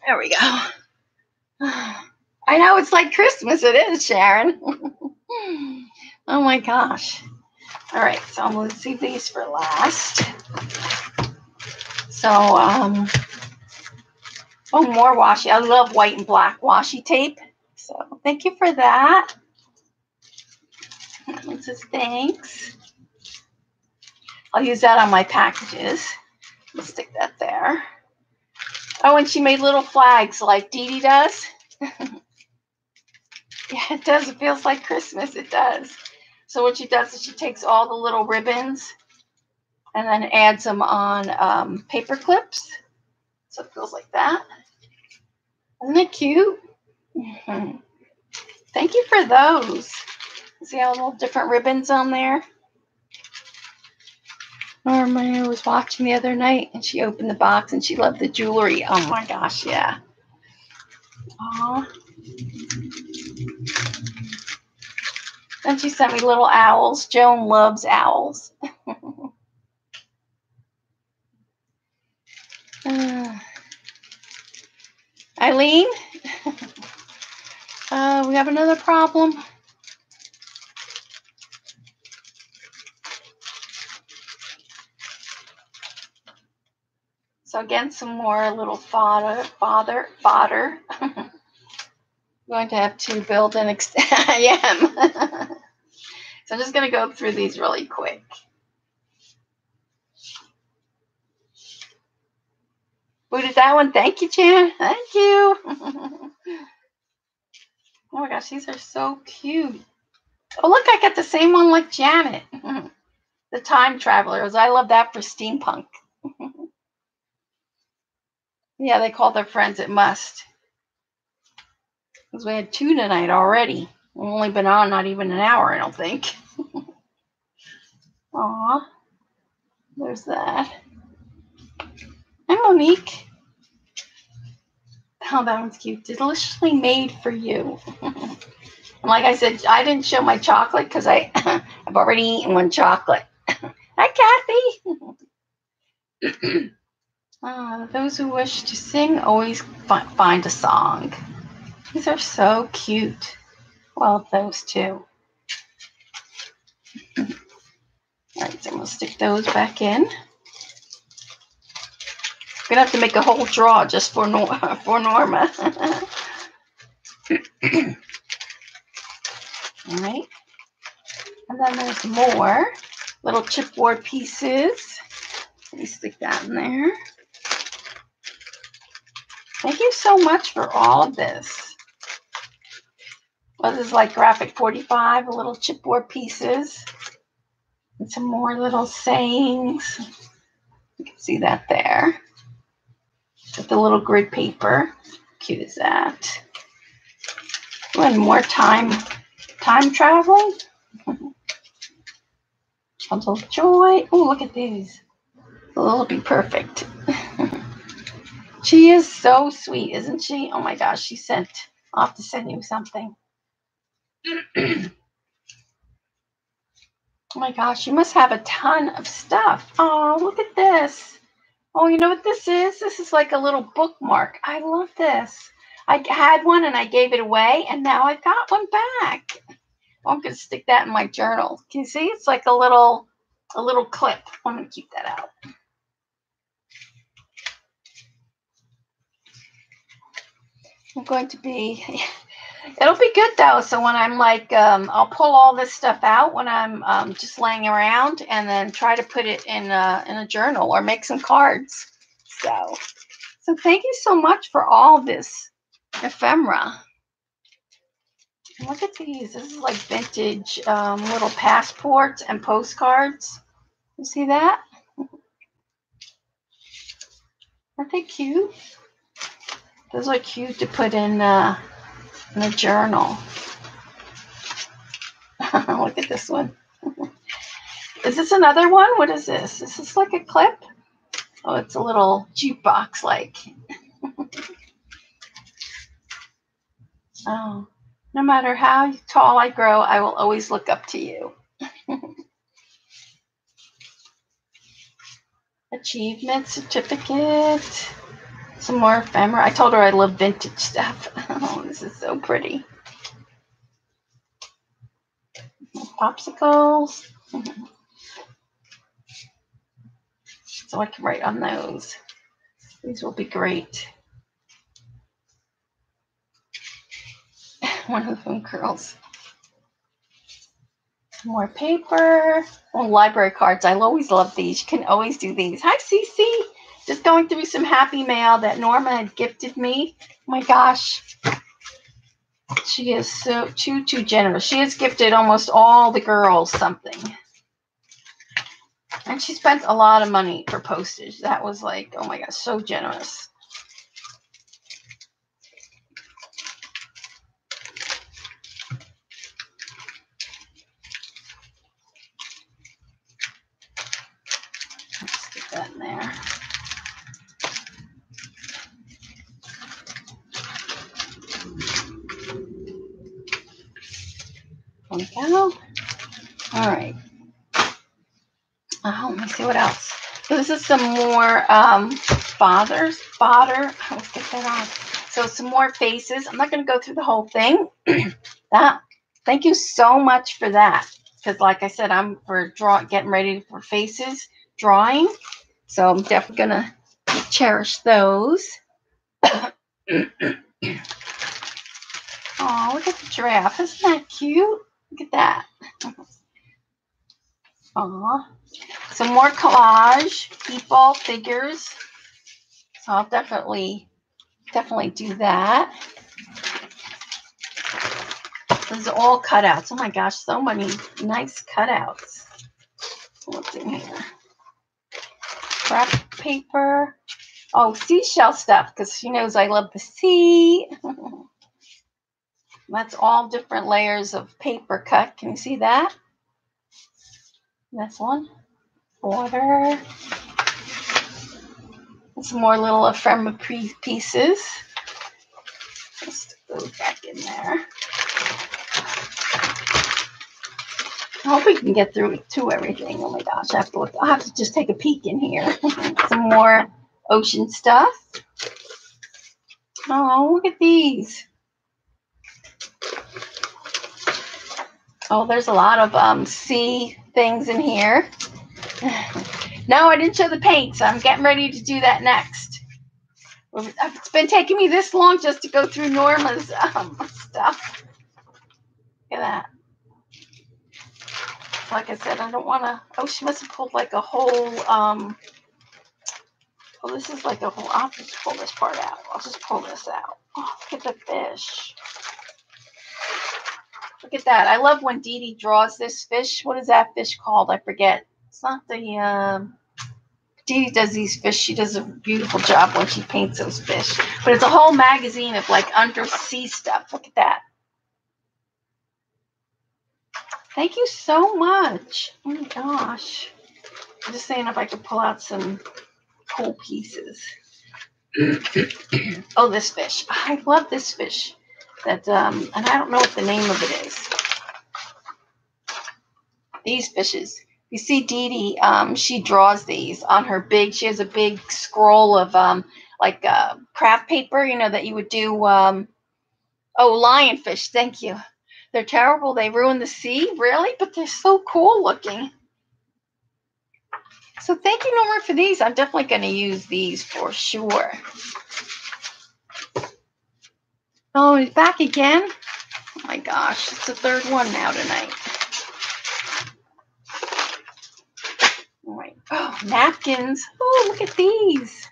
There we go. I know it's like Christmas. It is, Sharon. Oh my gosh. All right, so I'm going to leave these for last. So, oh, more washi. I love white and black washi tape. So thank you for that. It says thanks. I'll use that on my packages. I'll stick that there. Oh, and she made little flags like Dee Dee does. Yeah, it does. It feels like Christmas. It does. So what she does is she takes all the little ribbons and then adds them on paper clips. So it feels like that. Isn't it cute? Mm-hmm. Thank you for those. See all the little different ribbons on there? Norma was watching the other night, and she opened the box, and she loved the jewelry. Oh, my gosh, yeah. Aw. Then she sent me little owls. Joan loves owls. Eileen, we have another problem. So again, some more little fodder. I'm going to have to build an extend. I am. So I'm just going to go through these really quick. Who did that one? Thank you, Jan. Thank you. Oh my gosh, these are so cute. Oh look, I got the same one like Janet. The Time Travelers. I love that for steampunk. Yeah, they call their friends It Must. Because we had two tonight already. We've only been on not even an hour, I don't think. Aw. There's that. Hi, Monique. Oh, that one's cute. Deliciously made for you. And like I said, I didn't show my chocolate because I've already eaten one chocolate. Hi, Kathy. Those who wish to sing always find a song. These are so cute. Well, those two. All right, so I'm going to stick those back in. I'm going to have to make a whole drawer just for, Norma. All right. And then there's more little chipboard pieces. Let me stick that in there. Thank you so much for all of this. Well, this is like Graphic 45, a little chipboard pieces. And some more little sayings. You can see that there. With the little grid paper. How cute is that? One more time traveling. Puzzle Joy. Oh, look at these. They'll be perfect. She is so sweet, isn't she? Oh my gosh, she sent. I'll have to send you something. Oh my gosh, you must have a ton of stuff. Oh, look at this. Oh, you know what this is? This is like a little bookmark. I love this. I had one and I gave it away, and now I've got one back. Oh, I'm gonna stick that in my journal. Can you see? It's like a little clip. I'm gonna keep that out. I'm going to be. It'll be good though. So when I'm like, I'll pull all this stuff out when I'm just laying around, and then try to put it in a journal or make some cards. So thank you so much for all this ephemera. Look at these. This is like vintage little passports and postcards. You see that? Aren't they cute? Those are cute to put in a journal. Look at this one. Is this another one? What is this? Is this like a clip? Oh, it's a little jukebox like. Oh. No matter how tall I grow, I will always look up to you. Achievement certificate. Some more ephemera. I told her I love vintage stuff. Oh, this is so pretty. Popsicles. So I can write on those. These will be great. One of the phone curls. Some more paper. Oh, library cards. I always love these. You can always do these. Hi, Cece. Just going through some happy mail that Norma had gifted me. Oh my gosh. She is so too generous. She has gifted almost all the girls something. And she spent a lot of money for postage. That was like, oh my gosh, so generous. All right. Oh, let me see what else. So this is some more fodder. Let's get that off. So some more faces. I'm not going to go through the whole thing. That. Thank you so much for that. Because like I said, I'm getting ready for faces drawing. So I'm definitely going to cherish those. Oh, look at the giraffe. Isn't that cute? Look at that. Aw. Some more collage, people, figures. So I'll definitely do that. This is all cutouts. Oh my gosh, so many nice cutouts. What's in here? Wrap paper. Oh, seashell stuff, because she knows I love the sea. That's all different layers of paper cut. Can you see that? This one. Border. Some more little ephemera pieces. Let's stick those back in there. I hope we can get through to everything. Oh my gosh, I have to look. I'll have to just take a peek in here. Some more ocean stuff. Oh, look at these. Oh, there's a lot of sea things in here. No, I didn't show the paint, so I'm getting ready to do that next. It's been taking me this long just to go through Norma's stuff. Look at that. Like I said, I don't want to. Oh, she must have pulled like a whole. Well, this is like a whole. I'll just pull this part out. I'll just pull this out. Oh, look at the fish. Look at that. I love when Dee Dee draws this fish. What is that fish called? I forget. It's not the, Dee Dee does these fish. She does a beautiful job when she paints those fish. But it's a whole magazine of like undersea stuff. Look at that. Thank you so much. Oh my gosh. I'm just saying if I could pull out some cool pieces. Oh, this fish. I love this fish. That and I don't know what the name of it is. These fishes. You see Dee Dee, she draws these on her big, she has a big scroll of like craft paper, you know, that you would do. Oh, lionfish. Thank you. They're terrible. They ruin the sea. Really? But they're so cool looking. So thank you, Norma, for these. I'm definitely going to use these for sure. Oh, he's back again. Oh, my gosh. It's the third one now tonight. All right. Oh, napkins. Oh, look at these.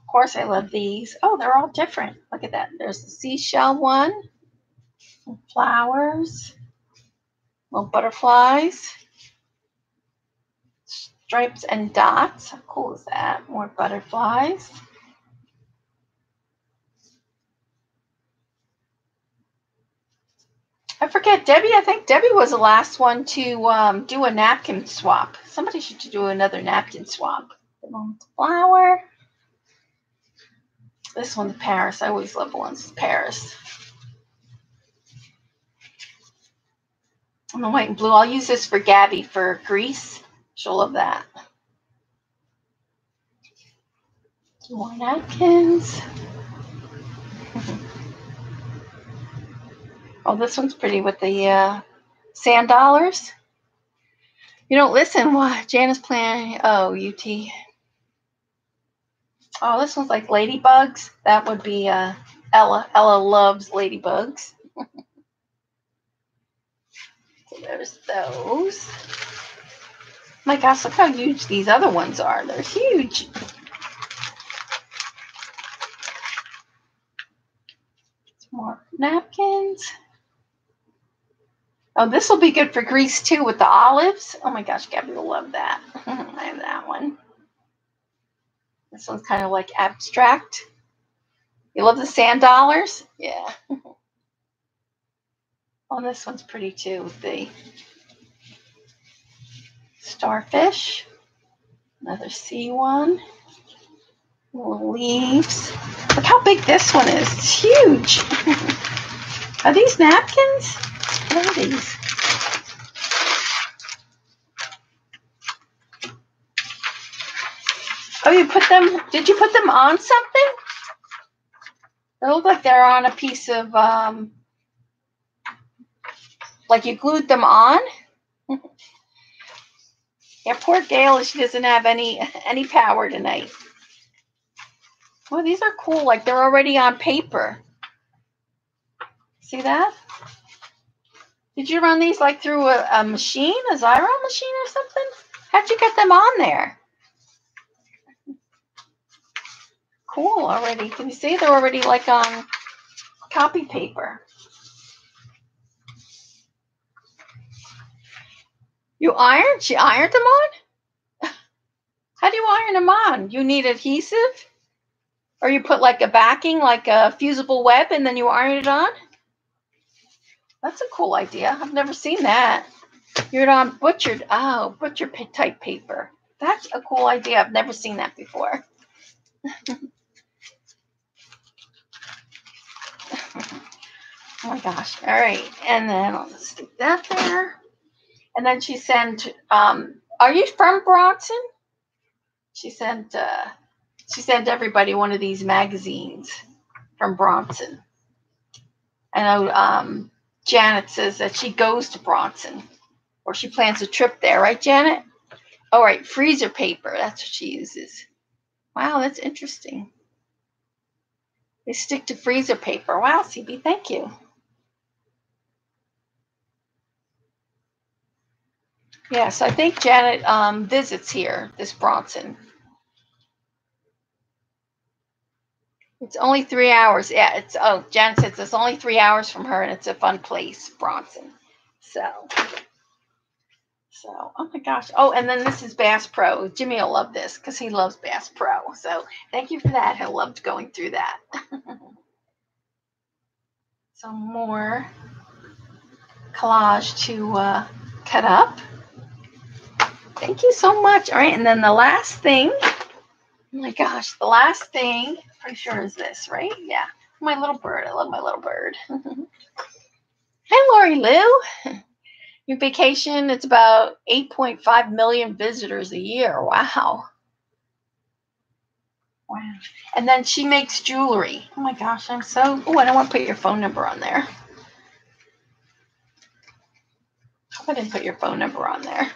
Of course, I love these. Oh, they're all different. Look at that. There's the seashell one, some flowers, little butterflies, stripes and dots. How cool is that? More butterflies. I forget, Debbie. I think Debbie was the last one to do a napkin swap. Somebody should do another napkin swap. The one with the flower. This one's Paris. I always love ones with Paris. And the white and blue. I'll use this for Gabby for Greece. She'll love that. More napkins. Oh, this one's pretty with the sand dollars. You don't listen. Why? Janice playing. Oh, UT. Oh, this one's like ladybugs. That would be Ella. Ella loves ladybugs. So there's those. My gosh, look how huge these other ones are. They're huge. Some more napkins. Oh, this will be good for Greece, too, with the olives. Oh, my gosh, Gabby will love that. I have that one. This one's kind of like abstract. You love the sand dollars? Yeah. Oh, this one's pretty too with the starfish. Another sea one. Little leaves. Look how big this one is. It's huge. Are these napkins? What are these? Oh, you put them, did you put them on something? They look like they're on a piece of, like you glued them on. Yeah, poor Gail, she doesn't have any power tonight. Oh, these are cool. Like they're already on paper. See that? Did you run these like through a machine, a Xyron machine or something? How'd you get them on there? Cool already. Can you see they're already like on copy paper? You ironed? She ironed them on? How do you iron them on? You need adhesive? Or you put like a backing, like a fusible web, and then you iron it on? That's a cool idea. I've never seen that. You're on butchered, oh, butcher type paper. That's a cool idea. I've never seen that before. Oh my gosh. All right. And then I'll just stick that there. And then she sent, are you from Bronston? She sent everybody one of these magazines from Bronston. I know Janet says that she goes to Bronston or she plans a trip there. Right, Janet? All right. Freezer paper. That's what she uses. Wow, that's interesting. They stick to freezer paper. Wow, CB, thank you. Yeah, so I think Janet visits here, this Bronston. It's only 3 hours. Yeah, it's, oh, Janet says it's only 3 hours from her, and it's a fun place, Bronston. So, So, oh my gosh. Oh, and then this is Bass Pro. Jimmy will love this because he loves Bass Pro. So thank you for that. I loved going through that. Some more collage to cut up. Thank you so much. All right, and then the last thing. Oh my gosh, the last thing for sure is this, right? Yeah, my little bird. I love my little bird. Hi, Lori Lou. Your vacation, it's about 8.5 million visitors a year. Wow. Wow. And then she makes jewelry. Oh my gosh, I'm so, oh, I don't want to put your phone number on there. I didn't put your phone number on there.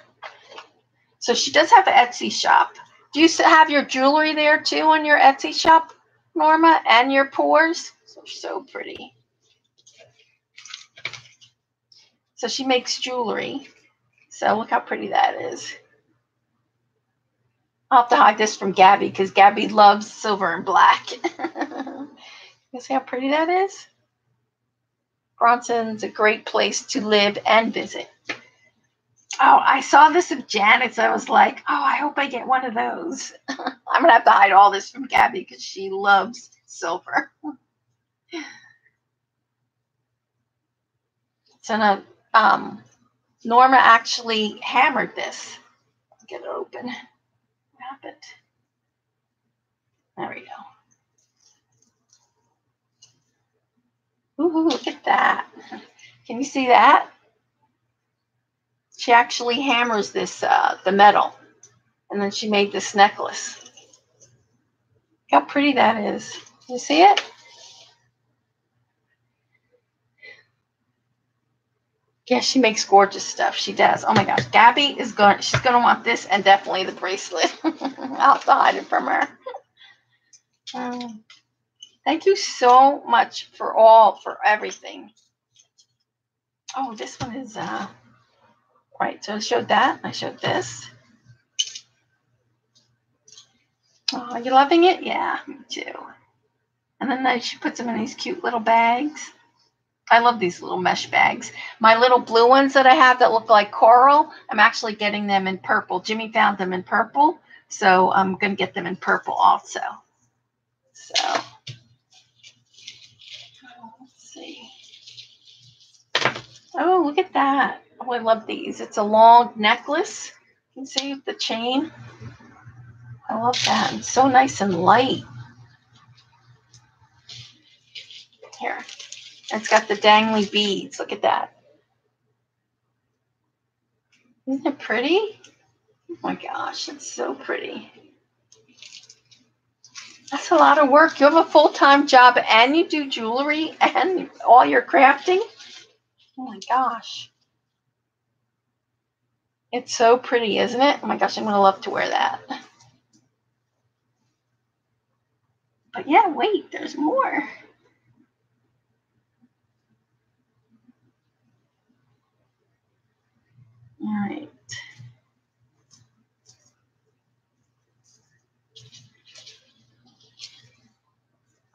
So she does have an Etsy shop. Do you have your jewelry there too on your Etsy shop, Norma, and your pores? So pretty. So she makes jewelry. So look how pretty that is. I'll have to hide this from Gabby because Gabby loves silver and black. You see how pretty that is? Bronston's a great place to live and visit. Oh, I saw this of Janet's. I was like, oh, I hope I get one of those. I'm going to have to hide all this from Gabby because she loves silver. So now, Norma actually hammered this. Get it open. It. There we go. Ooh, look at that. Can you see that? She actually hammers this, the metal, and then she made this necklace. Look how pretty that is. You see it? Yeah, she makes gorgeous stuff. She does. Oh my gosh, Gabby is going. She's going to want this and definitely the bracelet. I'll have to hide it from her. Thank you so much for everything. Oh, this one is right. So I showed that. I showed this. Oh, are you loving it? Yeah, me too. And then she puts them in these cute little bags. I love these little mesh bags. My little blue ones that I have that look like coral, I'm actually getting them in purple. Jimmy found them in purple, so I'm going to get them in purple also. So, let's see. Oh, look at that. Oh, I love these. It's a long necklace. You can see the chain. I love that. It's so nice and light. Here. It's got the dangly beads. Look at that. Isn't it pretty? Oh my gosh, it's so pretty. That's a lot of work. You have a full-time job and you do jewelry and all your crafting. Oh my gosh. It's so pretty, isn't it? Oh my gosh, I'm going to love to wear that. But yeah, wait, there's more. All right.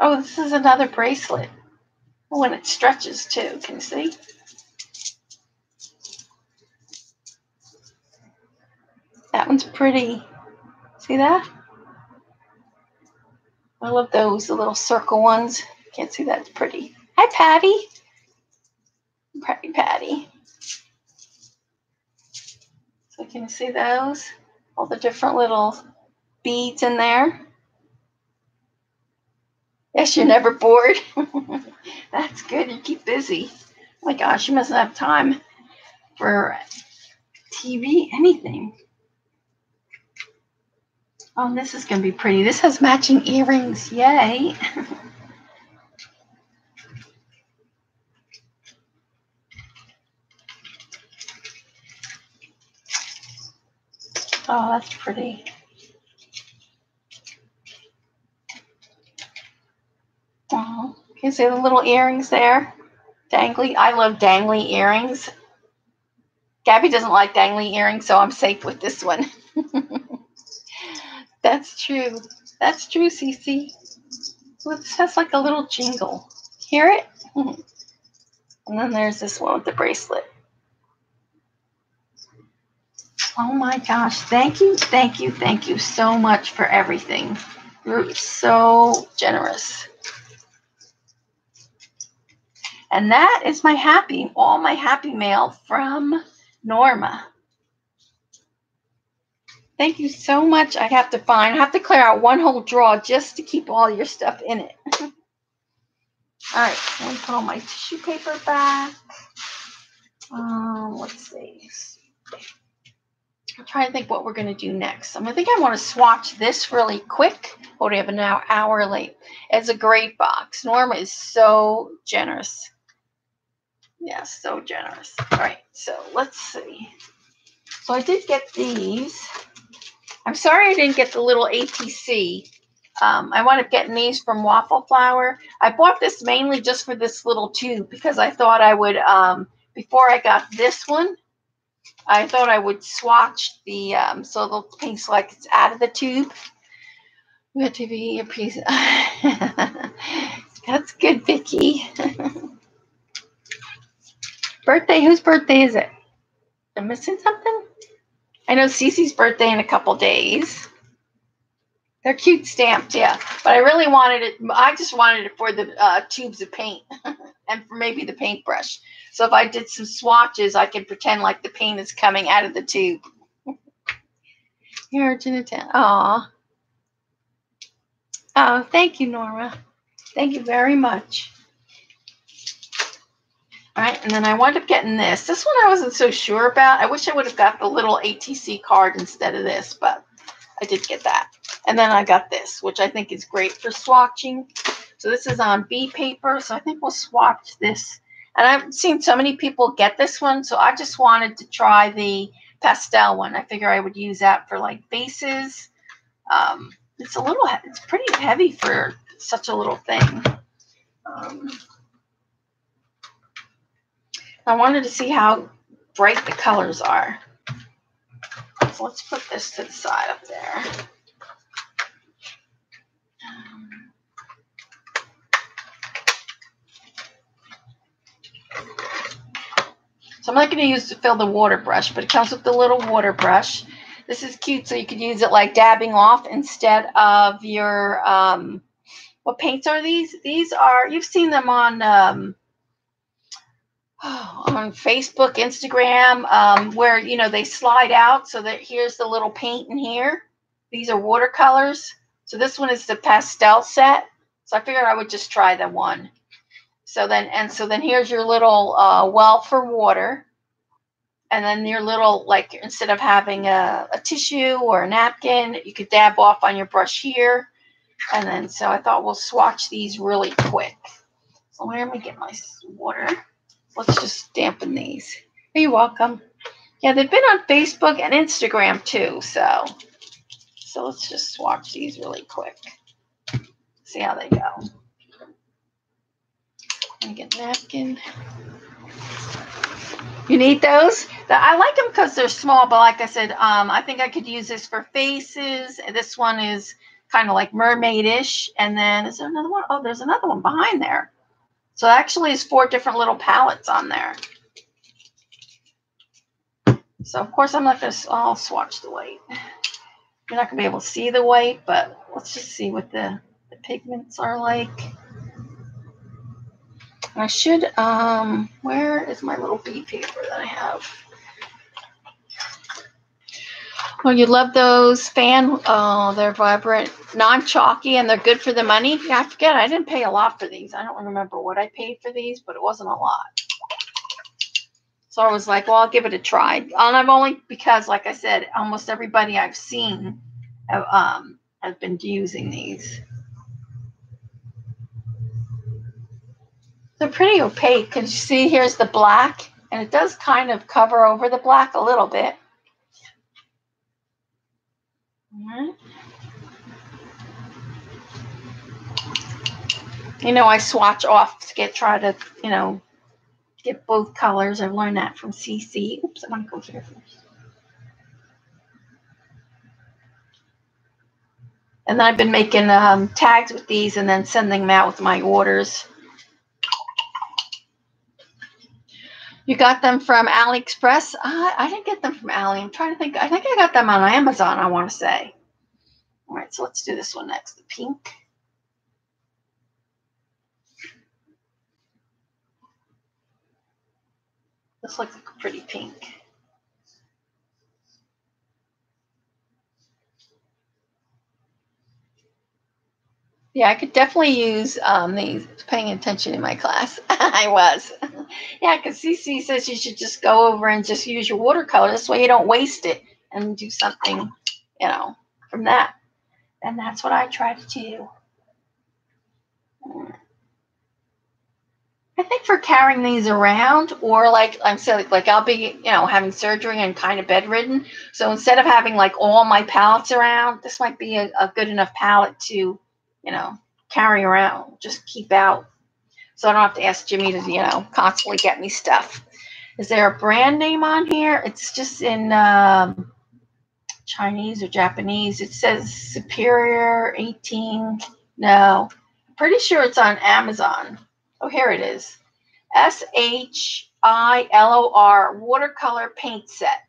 Oh, this is another bracelet. Oh, and it stretches too. Can you see? That one's pretty. See that? I love those, the little circle ones. Can't see that's pretty. Hi, Patty. Hi, Patty. So can you see those? All the different little beads in there. Yes, you're never bored. That's good. You keep busy. Oh my gosh, you mustn't have time for TV, anything. Oh, this is going to be pretty. This has matching earrings. Yay. Oh, that's pretty. Oh, you can see the little earrings there. Dangly. I love dangly earrings. Gabby doesn't like dangly earrings, so I'm safe with this one. That's true. That's true, Cece. Well, this has like a little jingle. Hear it? And then there's this one with the bracelet. Oh my gosh, thank you, thank you, thank you so much for everything. You're so generous. And that is my happy, all my happy mail from Norma. Thank you so much. I have to find, I have to clear out one whole drawer just to keep all your stuff in it. All right, let me put all my tissue paper back. Let's see. I'm trying to think what we're going to do next. I think I want to swatch this really quick. Oh, we have an hour late. It's a great box. Norma is so generous. Yeah, so generous. All right, so let's see. So I did get these. I'm sorry I didn't get the little ATC. I wound up getting these from Waffle Flower. I bought this mainly just for this little tube because I thought I would, before I got this one, I thought I would swatch the, so the paint's like it's out of the tube. We have to be a piece. That's good, Vicki. Birthday, whose birthday is it? I'm missing something? I know Cece's birthday in a couple days. They're cute stamps, yeah. But I really wanted it. I just wanted it for the tubes of paint and for maybe the paintbrush. So if I did some swatches, I could pretend like the paint is coming out of the tube. Here, Genita. Aw. Oh, thank you, Norma. Thank you very much. All right, and then I wound up getting this. This one I wasn't so sure about. I wish I would have got the little ATC card instead of this, but I did get that. And then I got this, which I think is great for swatching. So this is on B paper, so I think we'll swatch this. And I've seen so many people get this one, so I just wanted to try the pastel one. I figure I would use that for, like, bases. It's a little, it's pretty heavy for such a little thing. I wanted to see how bright the colors are. So let's put this to the side up there. So I'm not going to use to fill the water brush, but it comes with the little water brush. This is cute, so you could use it like dabbing off instead of your, what paints are these? These are, you've seen them on Facebook, Instagram, where, you know, they slide out so that here's the little paint in here. These are watercolors. So this one is the pastel set. So I figured I would just try the one. So then, and so then here's your little well for water. And then your little, like, instead of having a tissue or a napkin, you could dab off on your brush here. And then, so I thought we'll swatch these really quick. So where am I getting my water? Let's just dampen these. You're welcome. Yeah, they've been on Facebook and Instagram too. So let's just swatch these really quick. See how they go. I'm gonna get a napkin. You need those? I like them because they're small, but like I said, I think I could use this for faces. This one is kind of like mermaid-ish. And then is there another one? Oh, there's another one behind there. So actually it's 4 different little palettes on there. So of course I'm not going to, I'll swatch the white. You're not going to be able to see the white, but let's just see what the pigments are like. And I should, where is my little B paper that I have? Oh, you love those fan, oh, they're vibrant, non-chalky, and they're good for the money. Yeah, I forget, I didn't pay a lot for these. I don't remember what I paid for these, but it wasn't a lot. So I was like, well, I'll give it a try. And I'm only, because, like I said, almost everybody I've seen have been using these. They're pretty opaque. Because you see, here's the black, and it does kind of cover over the black a little bit. You know, I swatch off to try to, you know, get both colors. I've learned that from CC. Oops, I want to go here first. And then I've been making tags with these and then sending them out with my orders. You got them from AliExpress? I didn't get them from Ali. I'm trying to think. I think I got them on Amazon, I want to say. All right, so let's do this one next, the pink. This looks pretty pink. Yeah, I could definitely use these. I was paying attention in my class. I was. Yeah, because CC says you should just go over and just use your watercolor. This way you don't waste it and do something, you know, from that. And that's what I try to do. I think for carrying these around, or like I'm saying, like I'll be, you know, having surgery and kind of bedridden. So instead of having like all my palettes around, this might be a good enough palette to, you know, carry around, just keep out. So I don't have to ask Jimmy to, you know, constantly get me stuff. Is there a brand name on here? It's just in Chinese or Japanese. It says Superior 18. No, I'm pretty sure it's on Amazon. Oh, here it is. S-H-I-L-O-R watercolor paint set.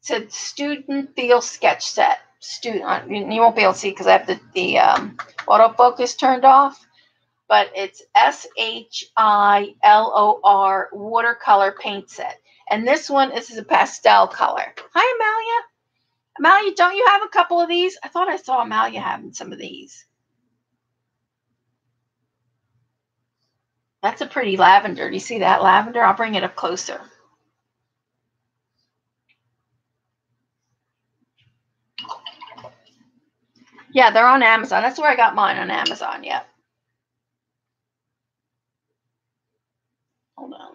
It's a student field sketch set. Student, you won't be able to see because I have the autofocus turned off, but it's S-H-I-L-O-R watercolor paint set. And this one, this is a pastel color. Hi, Amalia. Amalia, don't you have a couple of these? I thought I saw Amalia having some of these. That's a pretty lavender. Do you see that lavender? I'll bring it up closer. Yeah, they're on Amazon. That's where I got mine, on Amazon, yeah. Hold on.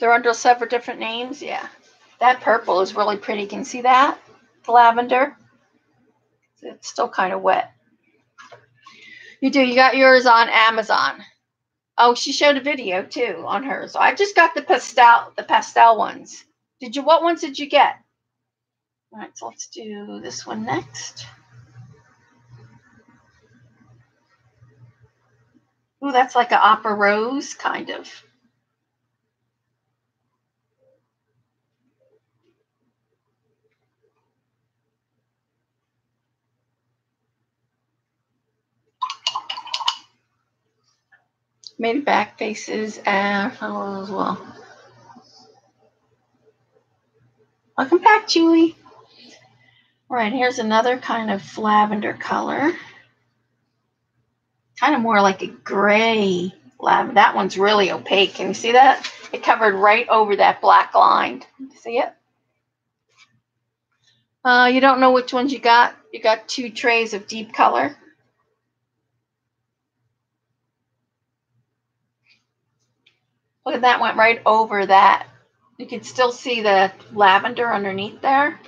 They're under several different names, yeah. That purple is really pretty. Can you see that? The lavender. It's still kind of wet. You do. You got yours on Amazon. Oh, she showed a video too on hers. So I just got the pastel ones. Did you? What ones did you get? All right, so let's do this one next. Ooh, that's like an opera rose, kind of. Maybe back faces and follow as well. Welcome back, Julie. All right, here's another kind of lavender color. Kind of more like a gray lavender. That one's really opaque. Can you see that? It covered right over that black line. See it? You don't know which ones you got. You got two trays of deep color. Look at that, went right over that. You can still see the lavender underneath there.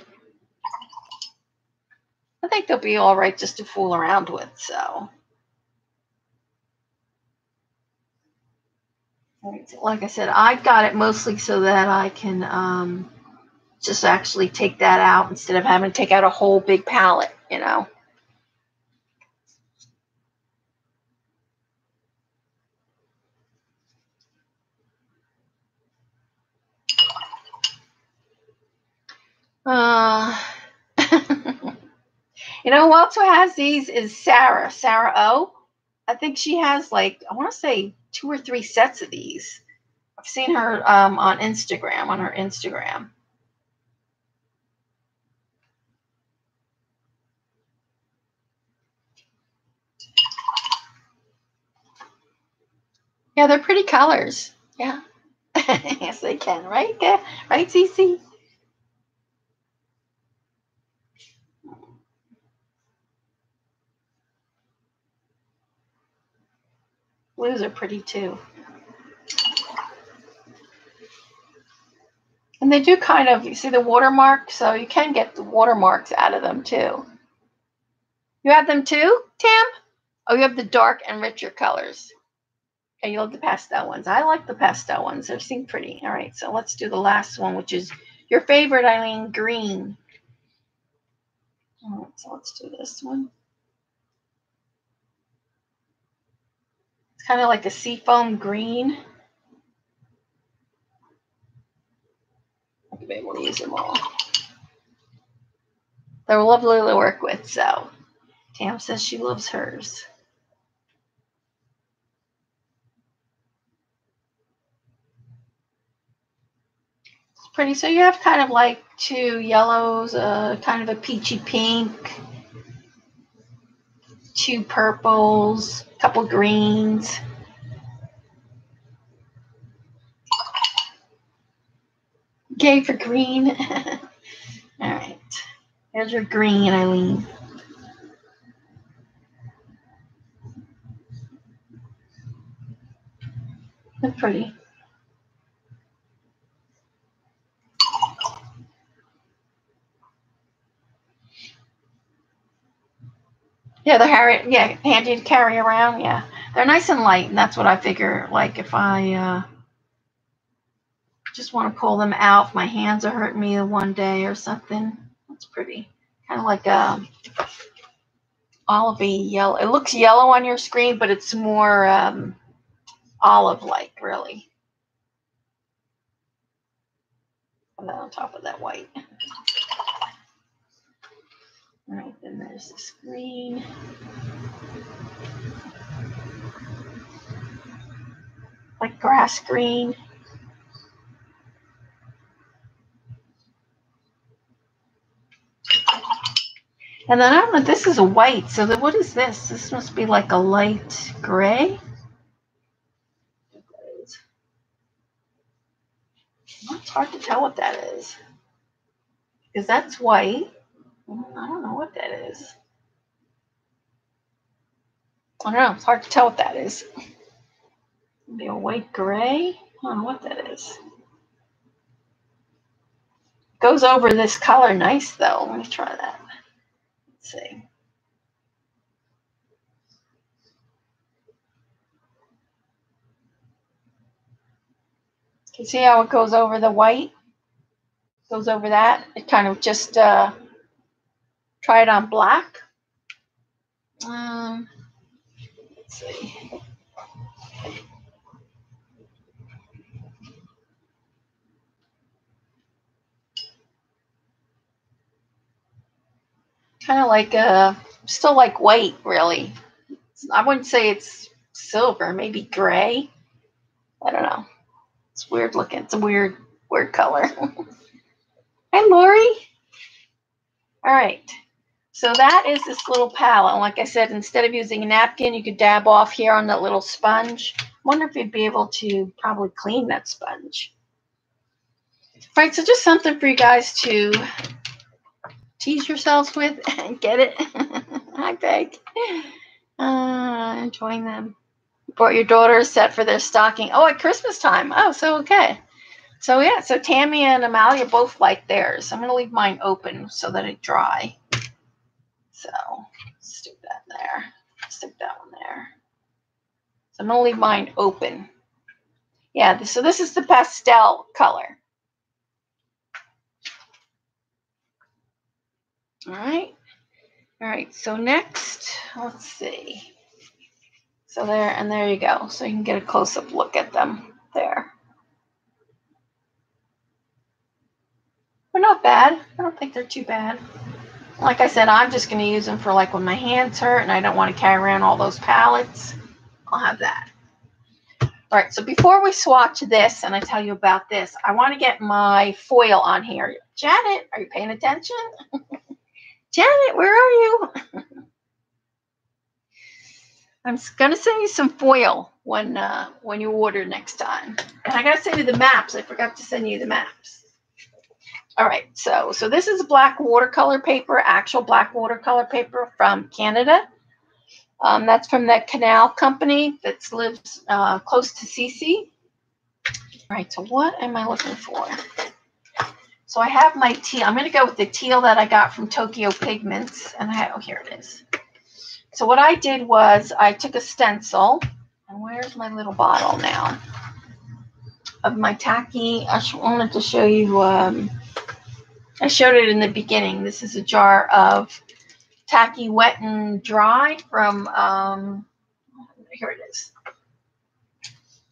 I think they'll be all right just to fool around with, so. Like I said, I got it mostly so that I can just actually take that out instead of having to take out a whole big palette, you know. You know who else has these is Sarah. Sarah O. I think she has like, I want to say 2 or 3 sets of these. I've seen her on Instagram, on her Instagram. Yeah, they're pretty colors. Yeah. Yes, they can, right? Yeah. Right, Cece? Blues are pretty too. And they do kind of, you see the watermark? So you can get the watermarks out of them too. You have them too, Tam? Oh, you have the dark and richer colors. Okay, you love the pastel ones. I like the pastel ones. They seem pretty. All right, so let's do the last one, which is your favorite, Eileen, green. All right, so let's do this one. It's kind of like a seafoam green. I may want to use them all. They're lovely to work with, so Tam says she loves hers. It's pretty. So you have kind of like two yellows, kind of a peachy pink, two purples, a couple greens. Yay for green. All right. There's your green, Eileen. They're pretty. Yeah, they're handy to carry around. Yeah, they're nice and light, and that's what I figure. Like if I just want to pull them out, if my hands are hurting me one day or something. It's pretty, kind of like a olivey yellow. It looks yellow on your screen, but it's more olive-like, really. And then on top of that white. All right, then there's the green. Like grass green. And then I don't know, this is a white, so then what is this? This must be like a light gray. It's hard to tell what that is. Because that's white. I don't know what that is. I don't know, it's hard to tell what that is. Maybe a white gray? I don't know what that is. Goes over this color nice though. Let me try that. See. You see how it goes over the white? Goes over that. It kind of just try it on black. Let's see. Kind of like a, still like white, really. I wouldn't say it's silver, maybe gray. I don't know. It's weird looking. It's a weird color. Hi, Lori. All right. So that is this little palette. And like I said, instead of using a napkin, you could dab off here on that little sponge. I wonder if you'd be able to probably clean that sponge. All right, so just something for you guys to tease yourselves with and get it. Hi, Peg. Enjoying them. You bought your daughter a set for their stocking. Oh, at Christmas time. Oh, so okay. So yeah, so Tammy and Amalia both like theirs. I'm going to leave mine open so that it dry. So stick that there. Stick that one there. So I'm going to leave mine open. Yeah, so this is the pastel color. All right, so next, let's see. So there, and there you go. So you can get a close-up look at them there. They're not bad. I don't think they're too bad. Like I said, I'm just going to use them for like when my hands hurt and I don't want to carry around all those palettes. I'll have that. All right, so before we swatch this and I tell you about this, I want to get my foil on here. Janet, are you paying attention? Janet, where are you? I'm going to send you some foil when you order next time. And I got to send you the maps. I forgot to send you the maps. All right. So this is black watercolor paper, actual black watercolor paper from Canada. That's from that canal company that lives close to CC. All right. So what am I looking for? So I have my teal. I'm going to go with the teal that I got from Tokyo Pigments. And oh, here it is. So what I did was I took a stencil. And where's my little bottle now? Of my tacky. I wanted to show you. I showed it in the beginning. This is a jar of Tacky Wet and Dry from, here it is.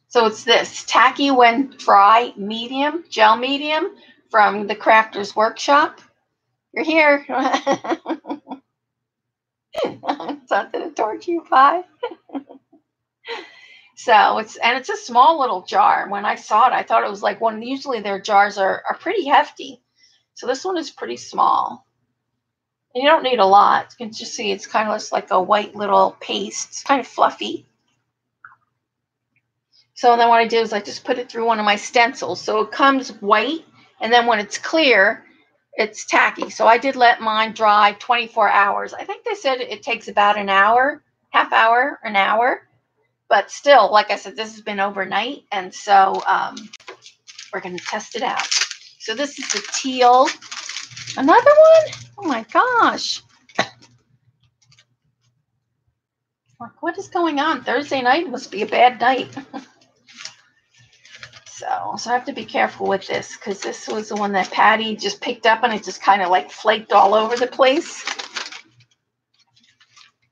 So it's this Tacky Wet Dry Medium, Gel Medium from the Crafter's Workshop. You're here. Something to torture you by. So it's a small little jar. When I saw it, I thought it was like one. Usually their jars are pretty hefty. So this one is pretty small. And you don't need a lot. You can just see it's kind of like a white little paste. It's kind of fluffy. So then what I do is I just put it through one of my stencils. So it comes white, and then when it's clear, it's tacky. So I did let mine dry 24 hours. I think they said it takes about an hour, half hour, an hour. But still, like I said, this has been overnight, and so we're going to test it out. So this is the teal. Another one? Oh, my gosh. Like, what is going on? Thursday night must be a bad night. So I have to be careful with this, because this was the one that Patty just picked up, and it just kind of, like, flaked all over the place.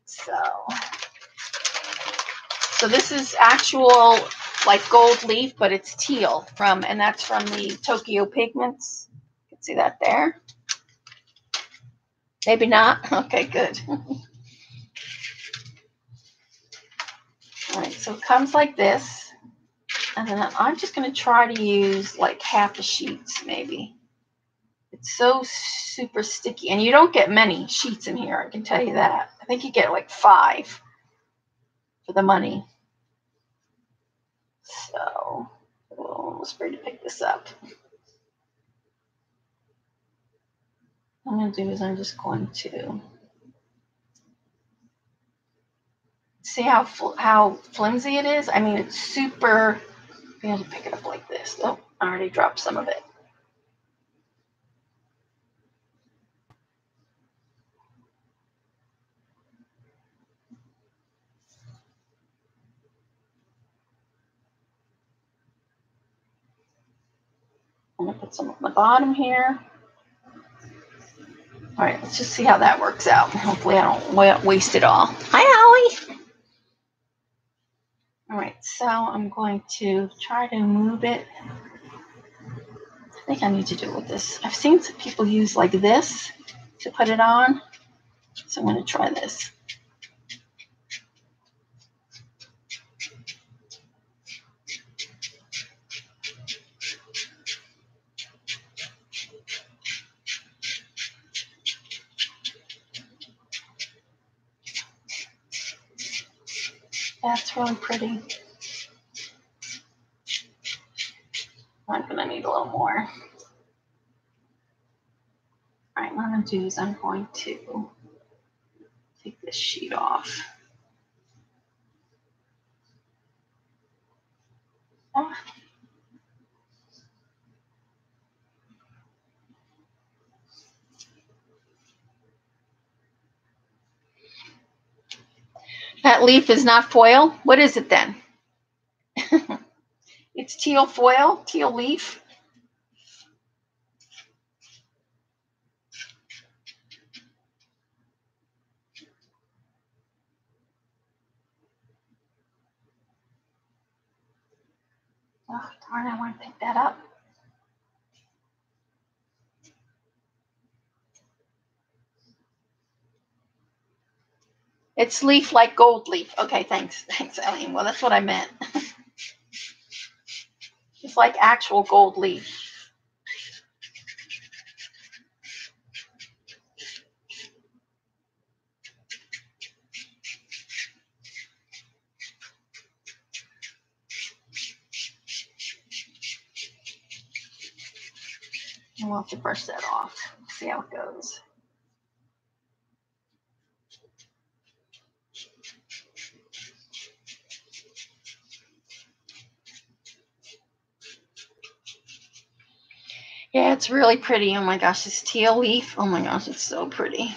So this is actual like gold leaf, but it's teal from, and that's from the Tokyo Pigments. You can see that there. Maybe not. Okay, good. All right, so it comes like this. And then I'm just going to try to use like half a sheet, maybe. It's so super sticky. And you don't get many sheets in here, I can tell you that. I think you get like 5 for the money. So we're almost ready to pick this up. What I'm going to do is I'm just going to see how flimsy it is. I mean, it's super. You have to pick it up like this. Oh, I already dropped some of it. I'm going to put some on the bottom here. All right, let's just see how that works out. Hopefully I don't waste it all. Hi, Holly. All right, so I'm going to try to move it. I think I need to do it with this. I've seen some people use like this to put it on. So I'm going to try this. That's really pretty. I'm going to need a little more. All right, what I'm going to do is I'm going to take this sheet off. Oh. That leaf is not foil. What is it then? It's teal foil, teal leaf. Oh, darn, I want to pick that up. It's leaf like gold leaf. Okay, thanks. Thanks, Eileen. Well, that's what I meant. It's like actual gold leaf. And we'll have to brush that off. See how it goes. Yeah, it's really pretty. Oh my gosh, this teal leaf. Oh my gosh, it's so pretty.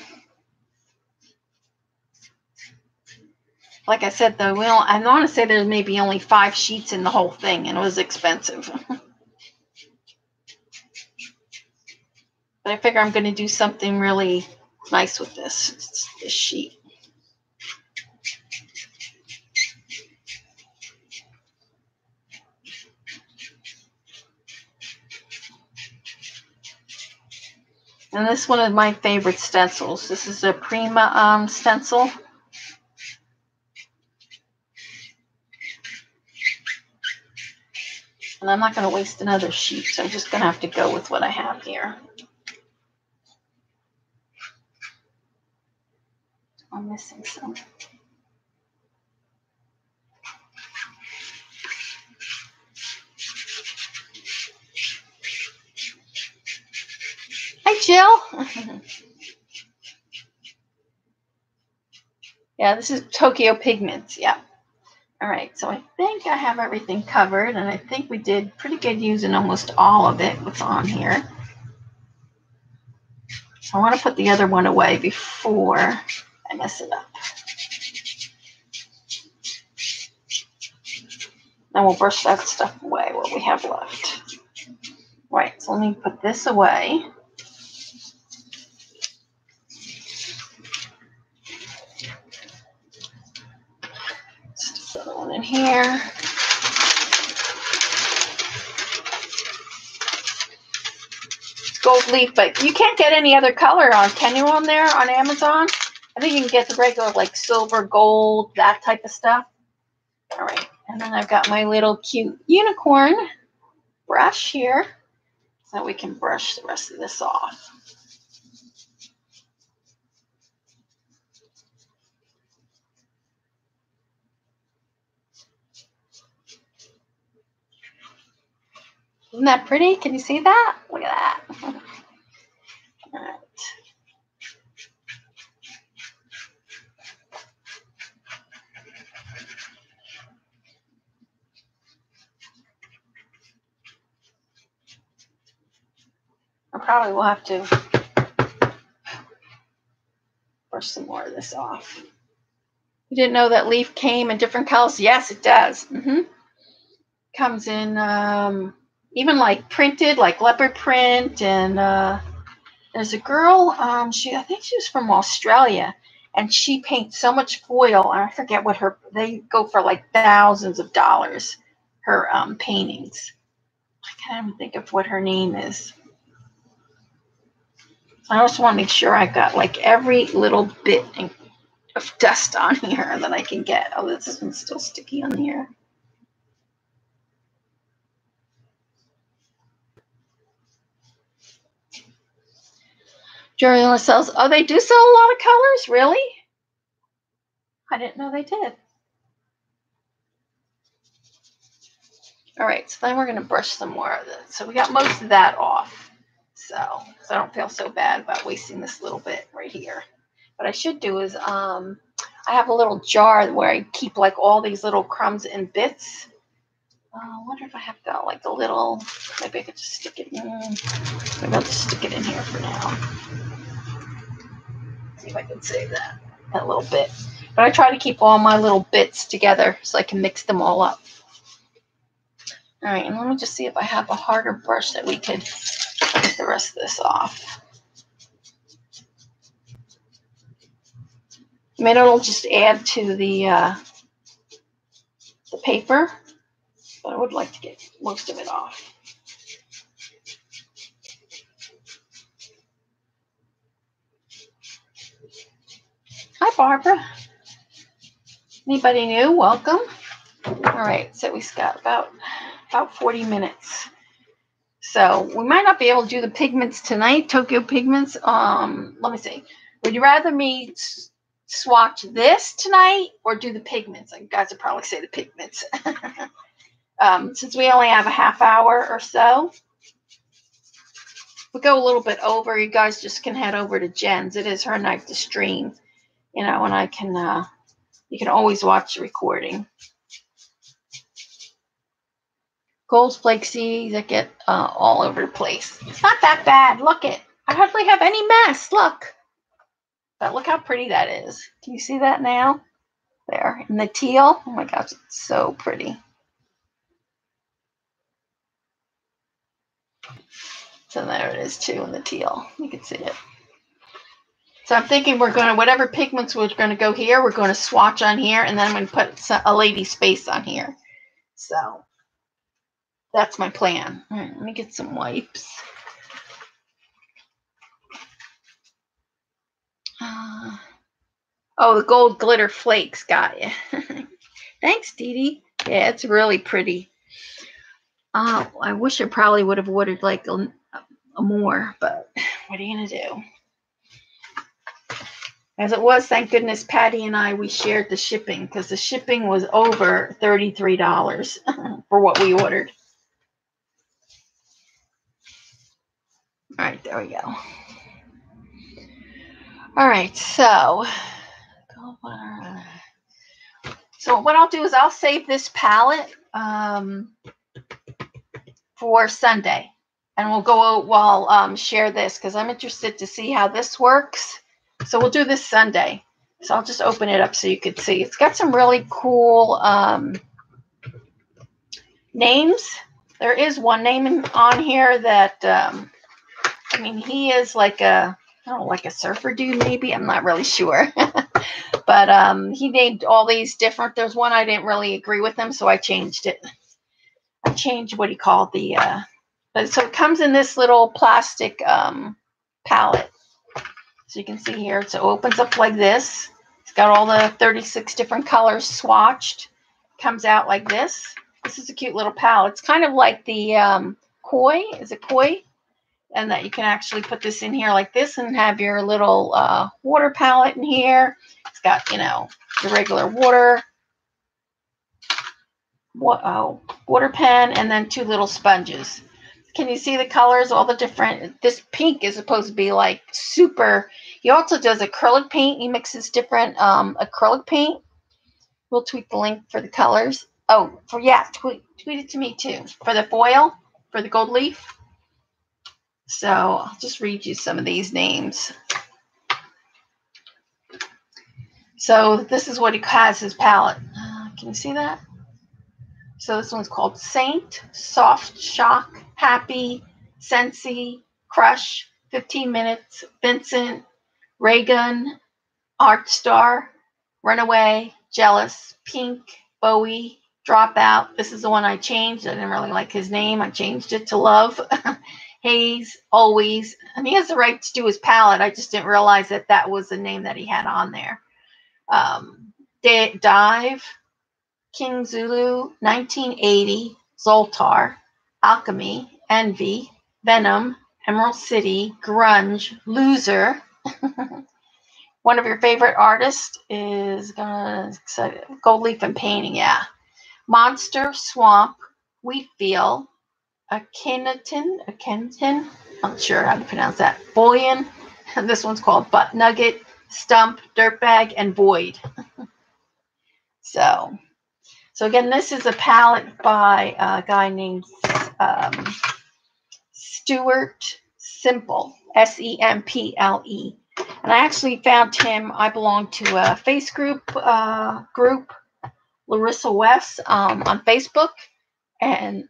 Like I said, though, we don't, I want to say there's maybe only 5 sheets in the whole thing, and it was expensive. But I figure I'm going to do something really nice with this sheet. And this is one of my favorite stencils. This is a Prima stencil. And I'm not going to waste another sheet, so I'm just going to have to go with what I have here. I'm missing some. Hi, Jill. Yeah, this is Tokyo Pigments. Yeah. All right, so I think I have everything covered, and I think we did pretty good using almost all of it, what's on here. I want to put the other one away before I mess it up. Then we'll brush that stuff away, what we have left. All right, so let me put this away. In here. It's gold leaf, but you can't get any other color on, can you, on there on Amazon? I think you can get the regular like silver, gold, that type of stuff. All right, and then I've got my little cute unicorn brush here so that we can brush the rest of this off. Isn't that pretty? Can you see that? Look at that. All right. I probably will have to brush some more of this off. You didn't know that leaf came in different colors? Yes, it does. Mm-hmm. Comes in... even like printed, like leopard print, and there's a girl, I think she was from Australia, and she paints so much foil, and I forget what her, they go for like thousands of dollars, her paintings. I can't even think of what her name is. I also want to make sure I've got like every little bit of dust on here that I can get. Oh, this one's still sticky on here. Journalist sells. Oh, they do sell a lot of colors, really? I didn't know they did. All right, so then we're going to brush some more of this. So we got most of that off, so I don't feel so bad about wasting this little bit right here. What I should do is I have a little jar where I keep like all these little crumbs and bits. I wonder if I have got like a little, maybe I could just stick it in. Maybe I'll just stick it in here for now. See if I can save that little bit. But I try to keep all my little bits together so I can mix them all up. All right, and let me just see if I have a harder brush that we could get the rest of this off. Maybe it'll just add to the paper. But I would like to get most of it off. Hi, Barbara. Anybody new? Welcome. All right, so we've got about 40 minutes. So we might not be able to do the pigments tonight, Tokyo Pigments. Let me see. Would you rather me swatch this tonight or do the pigments? You guys would probably say the pigments. Since we only have a half hour or so, we go a little bit over. You guys just can head over to Jen's. It is her night to stream, you know, and I can, you can always watch the recording. Gold flake seeds that get all over the place. It's not that bad. Look it. I hardly have any mess. Look. But look how pretty that is. Can you see that now? There. And the teal. Oh my gosh, it's so pretty. So there it is too in the teal. You can see it. So I'm thinking we're going to, whatever pigments we're going to go here, we're going to swatch on here, and then I'm going to put a lady's face on here. So that's my plan. All right, let me get some wipes. Oh, the gold glitter flakes got you. Thanks, Dee Dee. Yeah, it's really pretty. Oh, I wish I probably would have watered like a more, but what are you going to do? As it was, thank goodness, Patty and I, we shared the shipping because the shipping was over $33 for what we ordered. All right, there we go. All right, so what I'll do is I'll save this palette for Sunday, and we'll go out while share this because I'm interested to see how this works. So we'll do this Sunday. So I'll just open it up so you can see. It's got some really cool names. There is one name on here that I mean, he is like a, I don't know, like a surfer dude, maybe. I'm not really sure. But he named all these different. There's one I didn't really agree with him, so I changed it. I changed what he called the. So it comes in this little plastic palette. So you can see here, so it opens up like this. It's got all the 36 different colors swatched. Comes out like this. This is a cute little palette. It's kind of like the Koi. Is it Koi? And that you can actually put this in here like this and have your little water palette in here. It's got, you know, the regular water. Water pen and then two little sponges. Can you see the colors, all the different, this pink is supposed to be like super. He also does acrylic paint. He mixes different acrylic paint. We'll tweet the link for the colors. Oh, for yeah, tweet it to me too. For the foil, for the gold leaf. So I'll just read you some of these names. So this is what he has, his palette. Can you see that? So this one's called Saint, Soft Shock, Happy, Sensi, Crush, 15 Minutes, Vincent, Raygun, Art Star, Runaway, Jealous, Pink, Bowie, Dropout. This is the one I changed. I didn't really like his name. I changed it to Love, Haze, Always. And he has the right to do his palette. I just didn't realize that that was the name that he had on there. Dive, King Zulu, 1980, Zoltar, Alchemy, Envy, Venom, Emerald City, Grunge, Loser. One of your favorite artists is Gold Leaf and Painting, yeah. Monster, Swamp, Wheatfield, Akhenaten, I'm sure how to pronounce that, Bullion. This one's called Butt Nugget, Stump, Dirtbag, and Void. So again, this is a palette by a guy named Stuart Semple, S-E-M-P-L-E. And I actually found him. I belong to a face group, Larissa West, on Facebook. And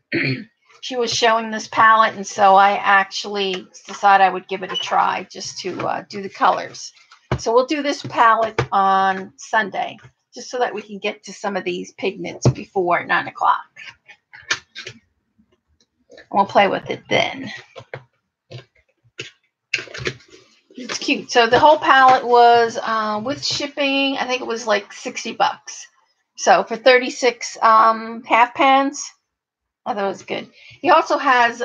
she was showing this palette. And so I actually decided I would give it a try just to do the colors. So we'll do this palette on Sunday, just so that we can get to some of these pigments before 9 o'clock. We'll play with it then. It's cute. So the whole palette was with shipping, I think it was like $60. So for 36 half pans, oh, that was good. He also has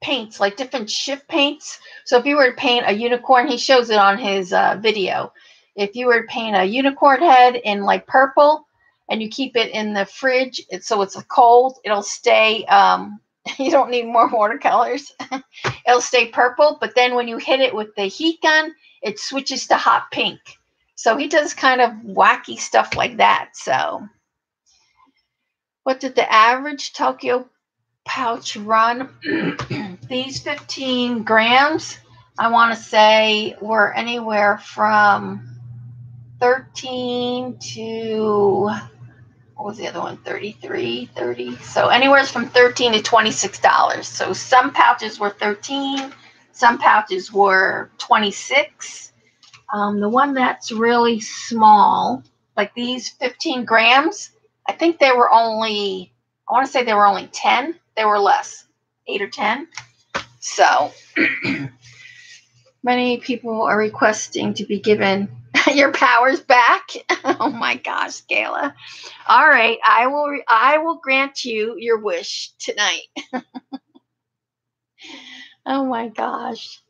paints, like different shift paints. So if you were to paint a unicorn, he shows it on his video. If you were to paint a unicorn head in like purple and you keep it in the fridge, so it's cold, it'll stay, you don't need more watercolors. It'll stay purple, but then when you hit it with the heat gun, it switches to hot pink. So he does kind of wacky stuff like that. So what did the average Tokyo pouch run? These 15 grams, I want to say, were anywhere from 13 to, what was the other one, 33, 30. So anywhere from 13 to $26. So some pouches were 13, some pouches were 26. The one that's really small, like these 15 grams, I think they were only, I want to say they were only 10. They were less, 8 or 10. So many people are requesting to be given your powers back. Oh my gosh, Gayla. All right, I will grant you your wish tonight. Oh my gosh.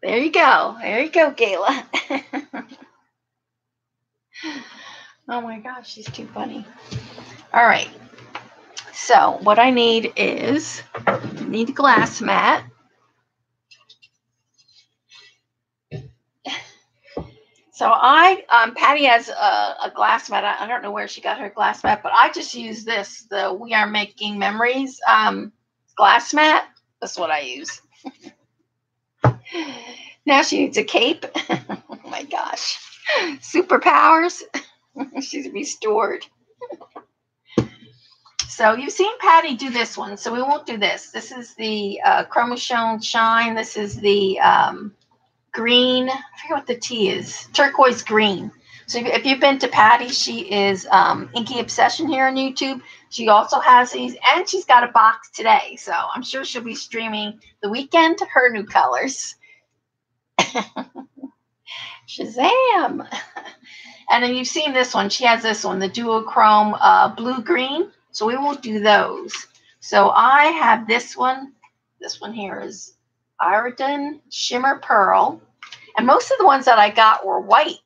There you go. There you go, Gayla. Oh my gosh, she's too funny. All right. So what I need is, I need a glass mat. So Patty has a glass mat. I don't know where she got her glass mat, but I just use this, the We Are Making Memories glass mat. That's what I use. Now she needs a cape. Oh my gosh. Superpowers. She's restored. So you've seen Patty do this one, so we won't do this. This is the Chroma Shine. This is the green. I forget what the tea is. Turquoise green. So if you've been to Patty, she is Inky Obsession here on YouTube. She also has these, and she's got a box today. So I'm sure she'll be streaming the weekend her new colors. Shazam! And then you've seen this one. She has this one, the duochrome blue-green. So we won't do those. So I have this one. This one here is Iridon Shimmer Pearl. And most of the ones that I got were white.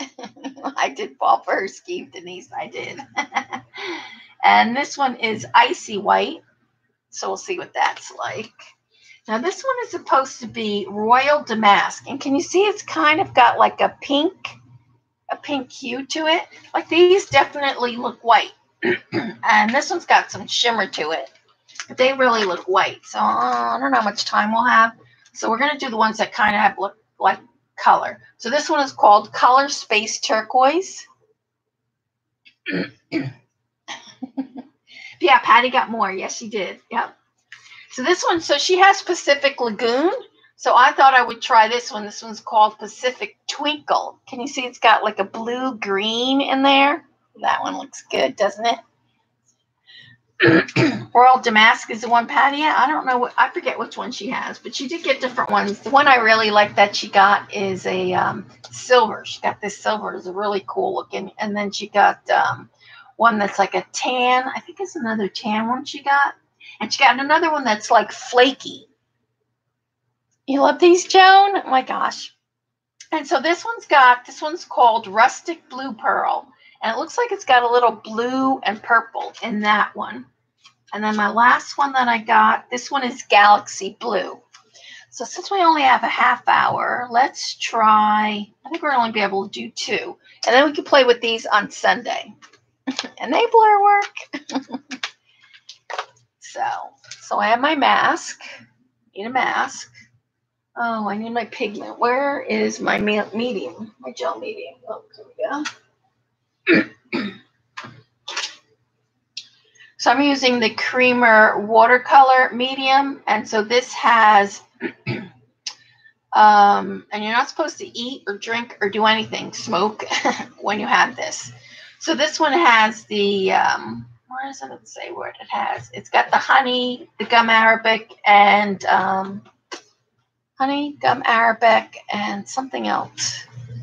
I did fall for her scheme, Denise. I did. And this one is icy white. So we'll see what that's like. Now this one is supposed to be Royal Damask. And can you see it's kind of got like a pink hue to it? Like these definitely look white. And this one's got some shimmer to it. But they really look white. So I don't know how much time we'll have. So we're going to do the ones that kind of have look like color. So this one is called Color Space Turquoise. Yeah, Patty got more. Yes, she did. Yep. So this one, so she has Pacific Lagoon. So I thought I would try this one. This one's called Pacific Twinkle. Can you see it's got like a blue-green in there? That one looks good, doesn't it? Royal Damask is the one, Patty. I don't know. I forget which one she has, but she did get different ones. The one I really like that she got is a silver. She got this silver. It's really cool looking. And then she got one that's like a tan. I think it's another tan one she got. And she got another one that's like flaky. You love these, Joan? Oh my gosh. And so this one's called Rustic Blue Pearl. And it looks like it's got a little blue and purple in that one. And then my last one that I got, this one is Galaxy Blue. So since we only have a half hour, let's try, I think we're only be able to do two. And then we can play with these on Sunday. Enabler work. So I have my mask. Need a mask. Oh, I need my pigment. Where is my medium? My gel medium. Oh, there we go. So I'm using the Creamer watercolor medium, and so this has. And you're not supposed to eat or drink or do anything, smoke when you have this. So this one has the. Where does it say what it has? It's got the honey, the gum arabic, and honey, gum arabic, and something else.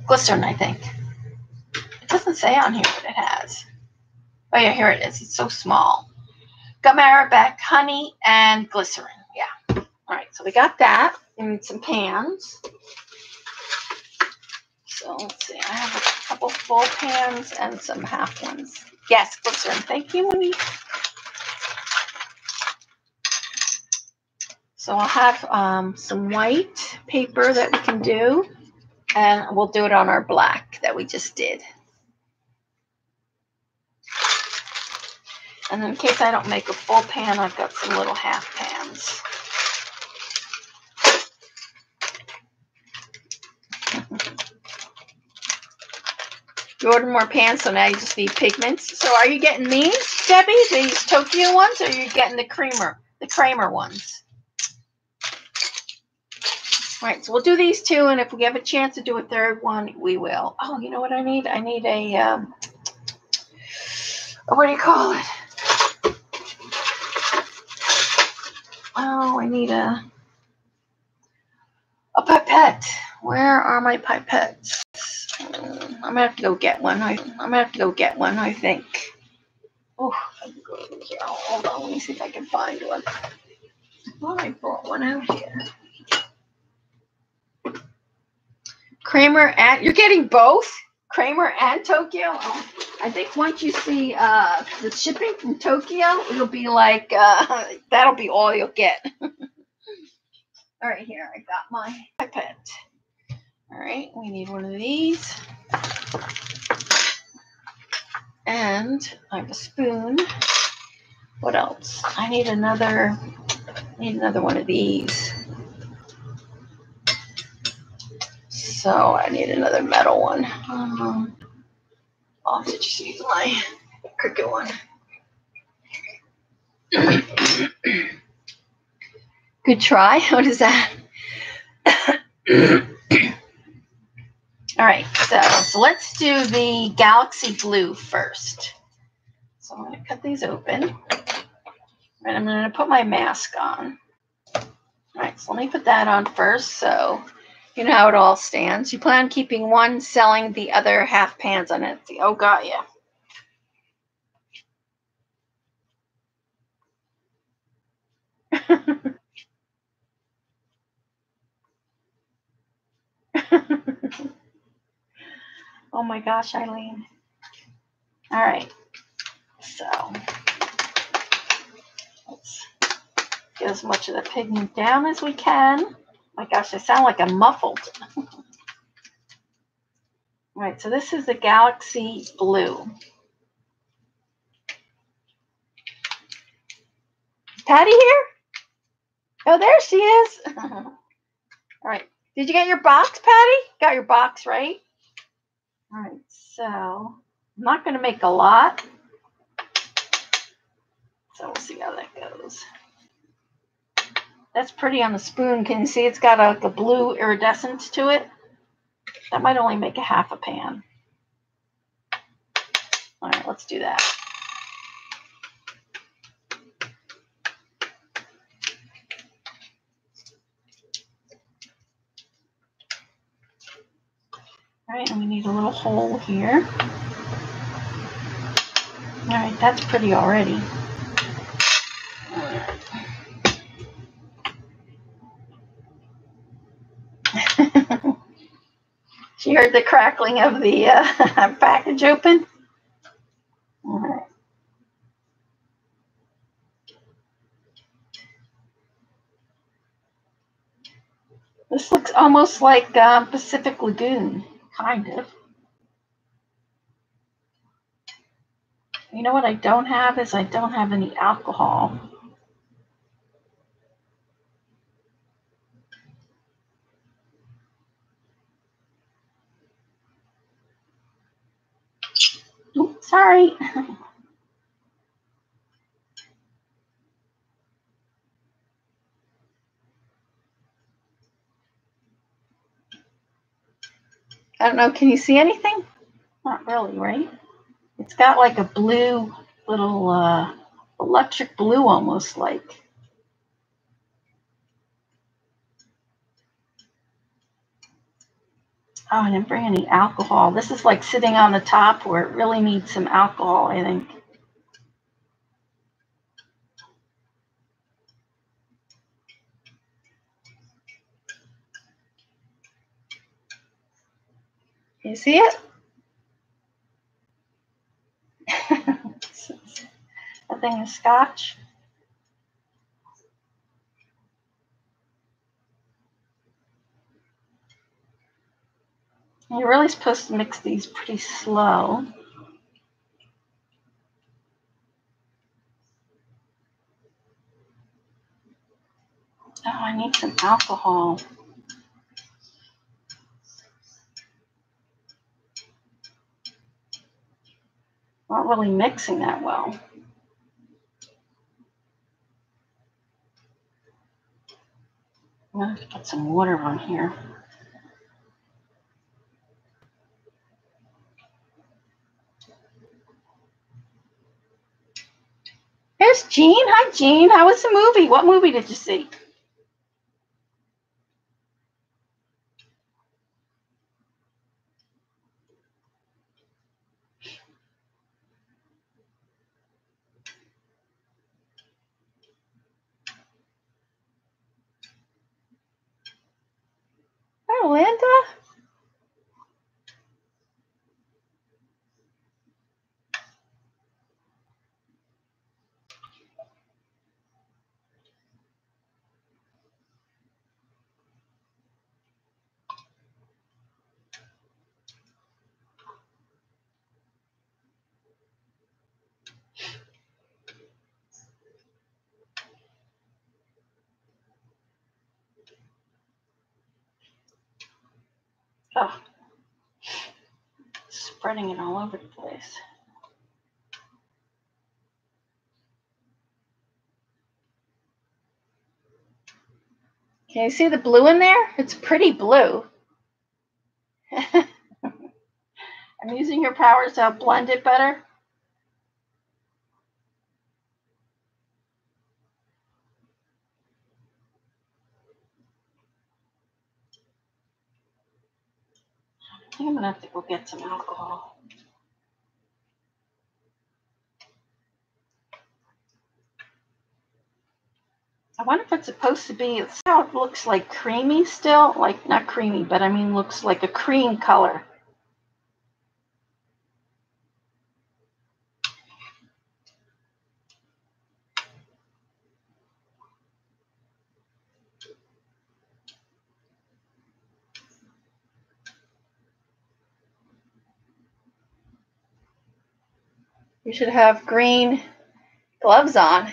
Glycerin, I think. It doesn't say on here what it has. Oh, yeah, here it is. It's so small. Gum arabic, honey, and glycerin. Yeah. All right, so we got that. We need some pans. So let's see. I have a couple full pans and some half ones. Yes, glycerin. Thank you, Winnie. So I'll have some white paper that we can do, and we'll do it on our black that we just did. And then in case I don't make a full pan, I've got some little half pans. You ordered more pans, so now you just need pigments. So are you getting these, Debbie? These Tokyo ones, or are you getting the Kramer ones? All right, so we'll do these two, and if we have a chance to do a third one, we will. Oh, you know what I need? I need a, what do you call it? Oh, I need a pipette. Where are my pipettes? I'm going to have to go get one. I'm going to have to go get one, I think. Oh, I'm going to here. Hold on, let me see if I can find one. Well, I brought one out here. Kramer and you're getting both Kramer and Tokyo. I think once you see the shipping from Tokyo, it'll be like that'll be all you'll get. All right, here I got my pipette. All right, we need one of these, and I have a spoon. What else? I need another. One of these. So I need another metal one. I'll just use my cricket one. Good try. What is that? All right. So let's do the galaxy glue first. So I'm going to cut these open. All right, I'm going to put my mask on. All right. So let me put that on first. So you know how it all stands. You plan on keeping one, selling the other half pans on Etsy. Oh, got ya. Oh my gosh, Eileen. All right. So let's get as much of the pigment down as we can. My gosh, I sound like I'm muffled. All right, so this is the galaxy blue. Is Patty here? Oh, there she is. All right, did you get your box, Patty? Got your box, right? All right, so I'm not going to make a lot. So we'll see how that goes. That's pretty on the spoon. Can you see it's got a blue iridescence to it? That might only make a half a pan. All right, let's do that. All right, and we need a little hole here. All right, that's pretty already. She heard the crackling of the package open. All right. This looks almost like Pacific Lagoon, kind of. You know what I don't have is I don't have any alcohol. Oops, sorry. I don't know. Can you see anything? Not really, right? It's got like a blue little electric blue almost like. Oh, I didn't bring any alcohol. This is like sitting on the top where it really needs some alcohol, I think. You see it? That thing is scotch. You're really supposed to mix these pretty slow. Oh, I need some alcohol. Not really mixing that well. I'm going to have to get some water on here. There's Jean. Hi, Jean. How was the movie? What movie did you see? Oh, spreading it all over the place. Can you see the blue in there? It's pretty blue. I'm using your powers to help blend it better. I think I'm gonna have to go get some alcohol. I wonder if it's supposed to be, it's how it looks like creamy still, like not creamy, but I mean looks like a cream color. You should have green gloves on.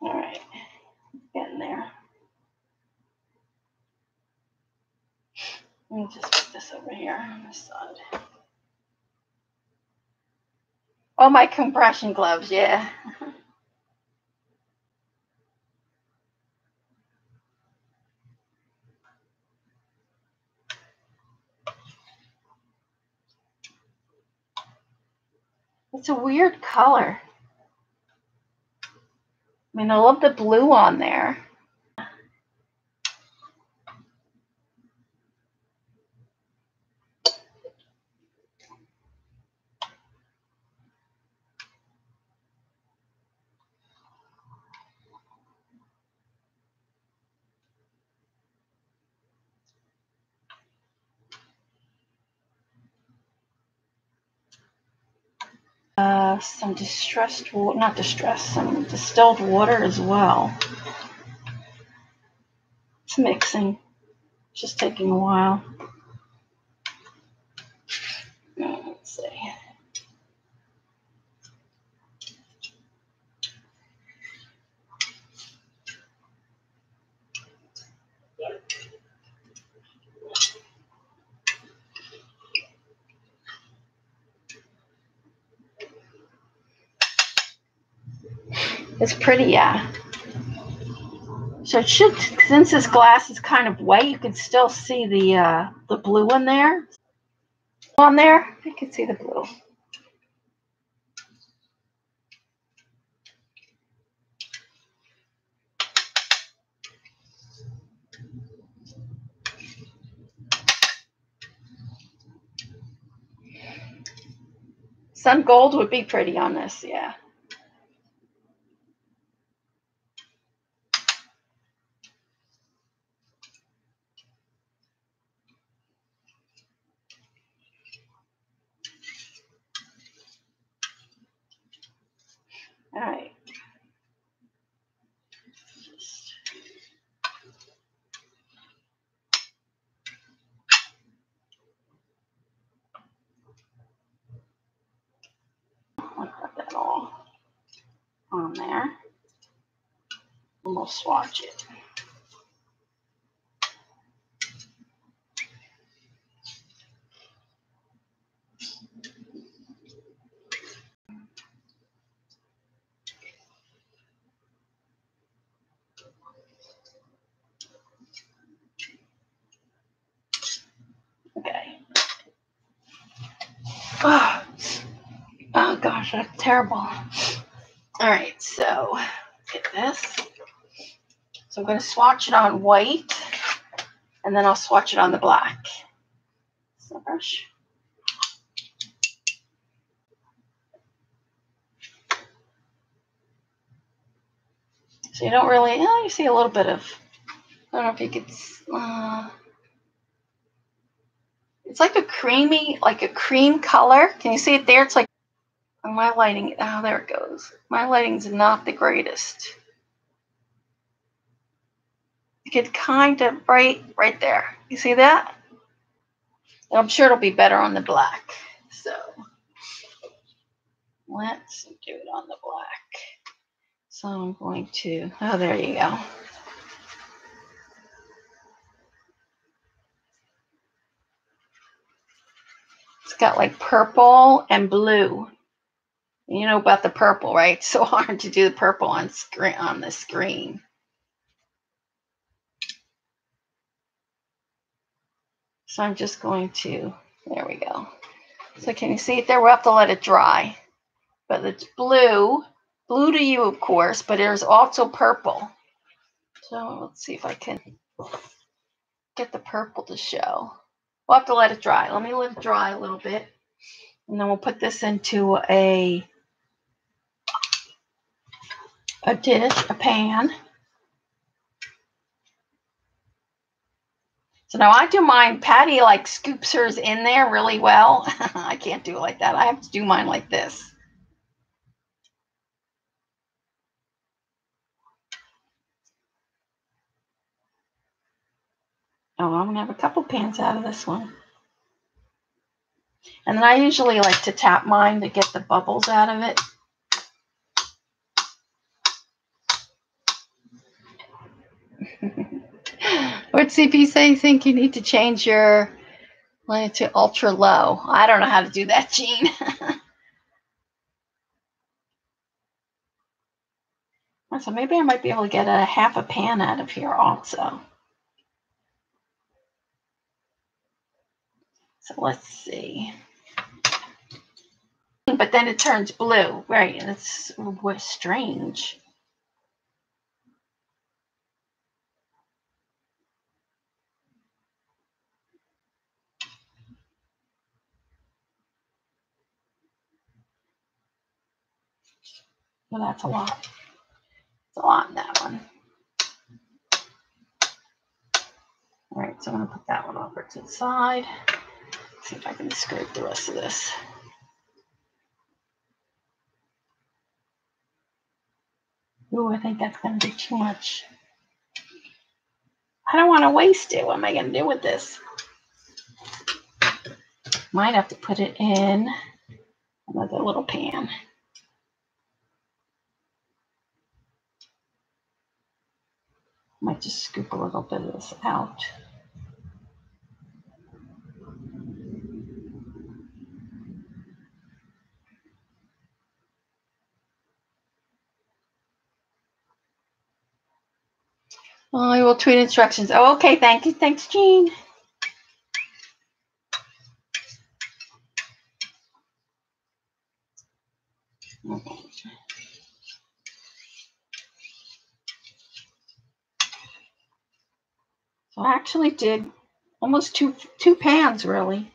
All right, get in there. Let me just put this over here on this side. Oh, my compression gloves, yeah. It's a weird color. I mean, I love the blue on there. Some distressed water, not distressed, some distilled water as well. It's mixing, it's just taking a while. Let's see. It's pretty, yeah. So it should, since this glass is kind of white, you can still see the blue in there. On there, I can see the blue. Sun gold would be pretty on this, yeah. All right. I'll put that all on there. And we'll swatch it. gosh, that's terrible. All right, so get this. So I'm going to swatch it on white, and then I'll swatch it on the black. So brush. So you don't really, you see a little bit of, I don't know if you could, it's like a creamy, like a cream color. Can you see it there? It's like, oh, my lighting, oh, there it goes. My lighting's not the greatest. You could kind of, right there. You see that? And I'm sure it'll be better on the black. So let's do it on the black. So I'm going to, oh, there you go. It's got like purple and blue. You know about the purple, right? It's so hard to do the purple on screen, on the screen. So I'm just going to, there we go. So can you see it there? We'll have to let it dry. But it's blue. Blue to you, of course, but there's also purple. So let's see if I can get the purple to show. We'll have to let it dry. Let me let it dry a little bit. And then we'll put this into a dish, a pan. So now I do mine. Patty like scoops hers in there really well. I can't do it like that. I have to do mine like this. Oh, I'm going to have a couple pans out of this one. And then I usually like to tap mine to get the bubbles out of it. What CP say? You think you need to change your light to ultra low? I don't know how to do that, Gene. So maybe I might be able to get a half a pan out of here also. So let's see. But then it turns blue, right? And it's strange. Well, that's a lot. It's a lot in that one. All right, so I'm going to put that one over to the side. See if I can scrape the rest of this. Ooh, I think that's going to be too much. I don't want to waste it. What am I going to do with this? Might have to put it in another little pan. Might just scoop a little bit of this out. I will tweet instructions. Oh, okay. Thank you. Thanks, Jean. Okay. So I actually did almost two pans, really.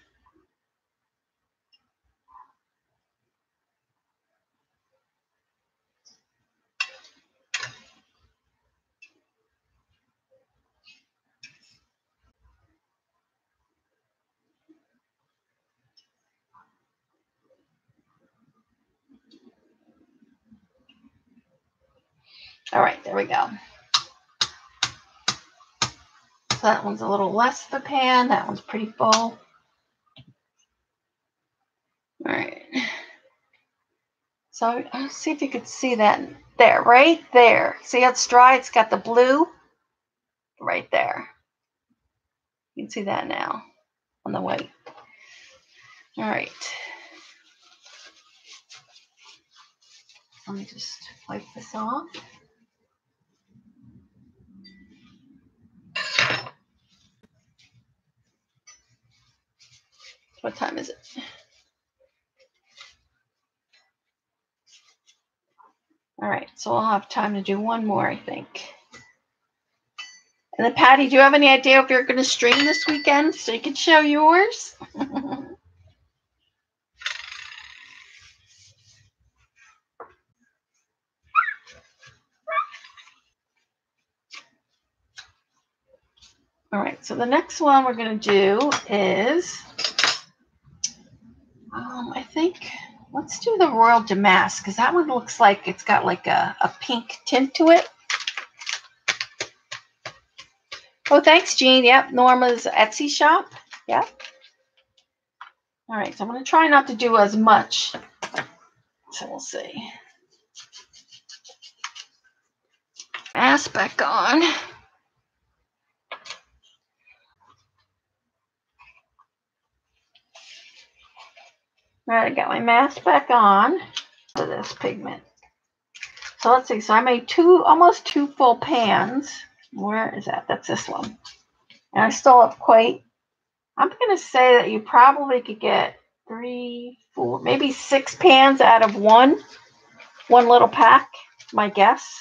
All right, there we go. So that one's a little less of a pan. That one's pretty full. All right. So I'll see if you could see that there, right there. See how it's dry? It's got the blue right there. You can see that now on the white. All right. Let me just wipe this off. What time is it? All right, so we'll have time to do one more, I think. And then Patty, do you have any idea if you're going to stream this weekend so you can show yours? All right, so the next one we're going to do is, I think, let's do the Royal Damask, because that one looks like it's got like a pink tint to it. Oh, thanks, Jean. Yep, Norma's Etsy shop. Yep. All right, so I'm going to try not to do as much. So we'll see. Mask back on. All right, I got my mask back on for this pigment. So let's see. So I made almost two full pans. Where is that? That's this one. And I still have quite. I'm going to say that you probably could get 3, 4, maybe 6 pans out of one little pack, my guess.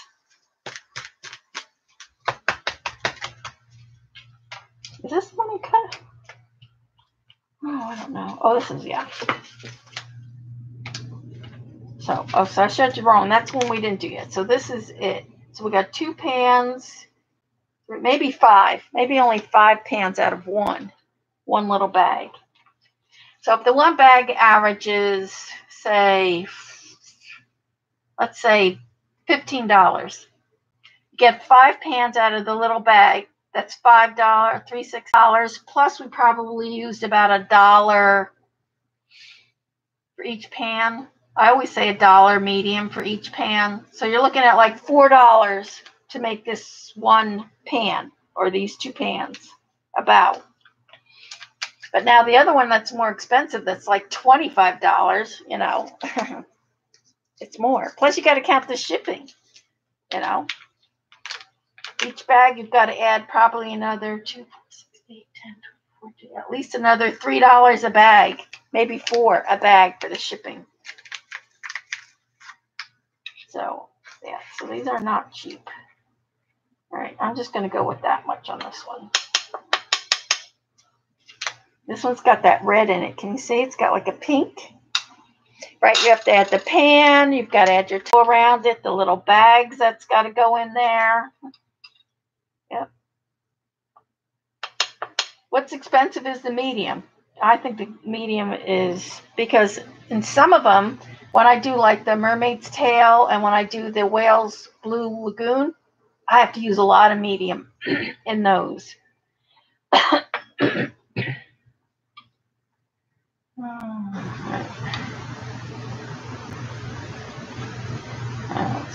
Is this the one I cut? Oh, I don't know. Oh, this is, yeah. So, oh, so I showed you wrong. That's one we didn't do yet. So this is it. So we got 2 pans, maybe 5, maybe only 5 pans out of one little bag. So if the one bag averages, say, let's say $15, you get 5 pans out of the little bag. That's $5, $3, $6. Plus, we probably used about $1 for each pan. I always say $1 medium for each pan. So you're looking at like $4 to make this one pan or these 2 pans about. But now the other one that's more expensive, that's like $25, you know, it's more. Plus, you got to count the shipping, you know. Each bag, you've got to add probably another 2, 4, 6, 8, 10, 14, at least another $3 a bag, maybe $4 a bag for the shipping. So, yeah, so these are not cheap. All right, I'm just going to go with that much on this one. This one's got that red in it. Can you see? It's got like a pink. Right, you have to add the pan. You've got to add your toe around it, the little bags that's got to go in there. Yep. What's expensive is the medium. I think the medium is because in some of them, when I do like the mermaid's tail and when I do the whale's blue lagoon, I have to use a lot of medium in those. Let's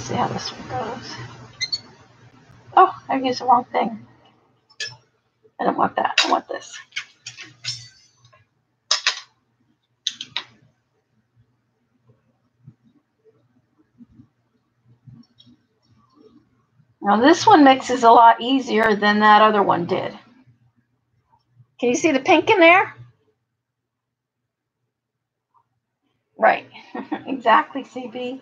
see how this one goes. Oh, I used the wrong thing. I don't want that. I want this. Now, this one mixes a lot easier than that other one did. Can you see the pink in there? Right. Exactly, CB.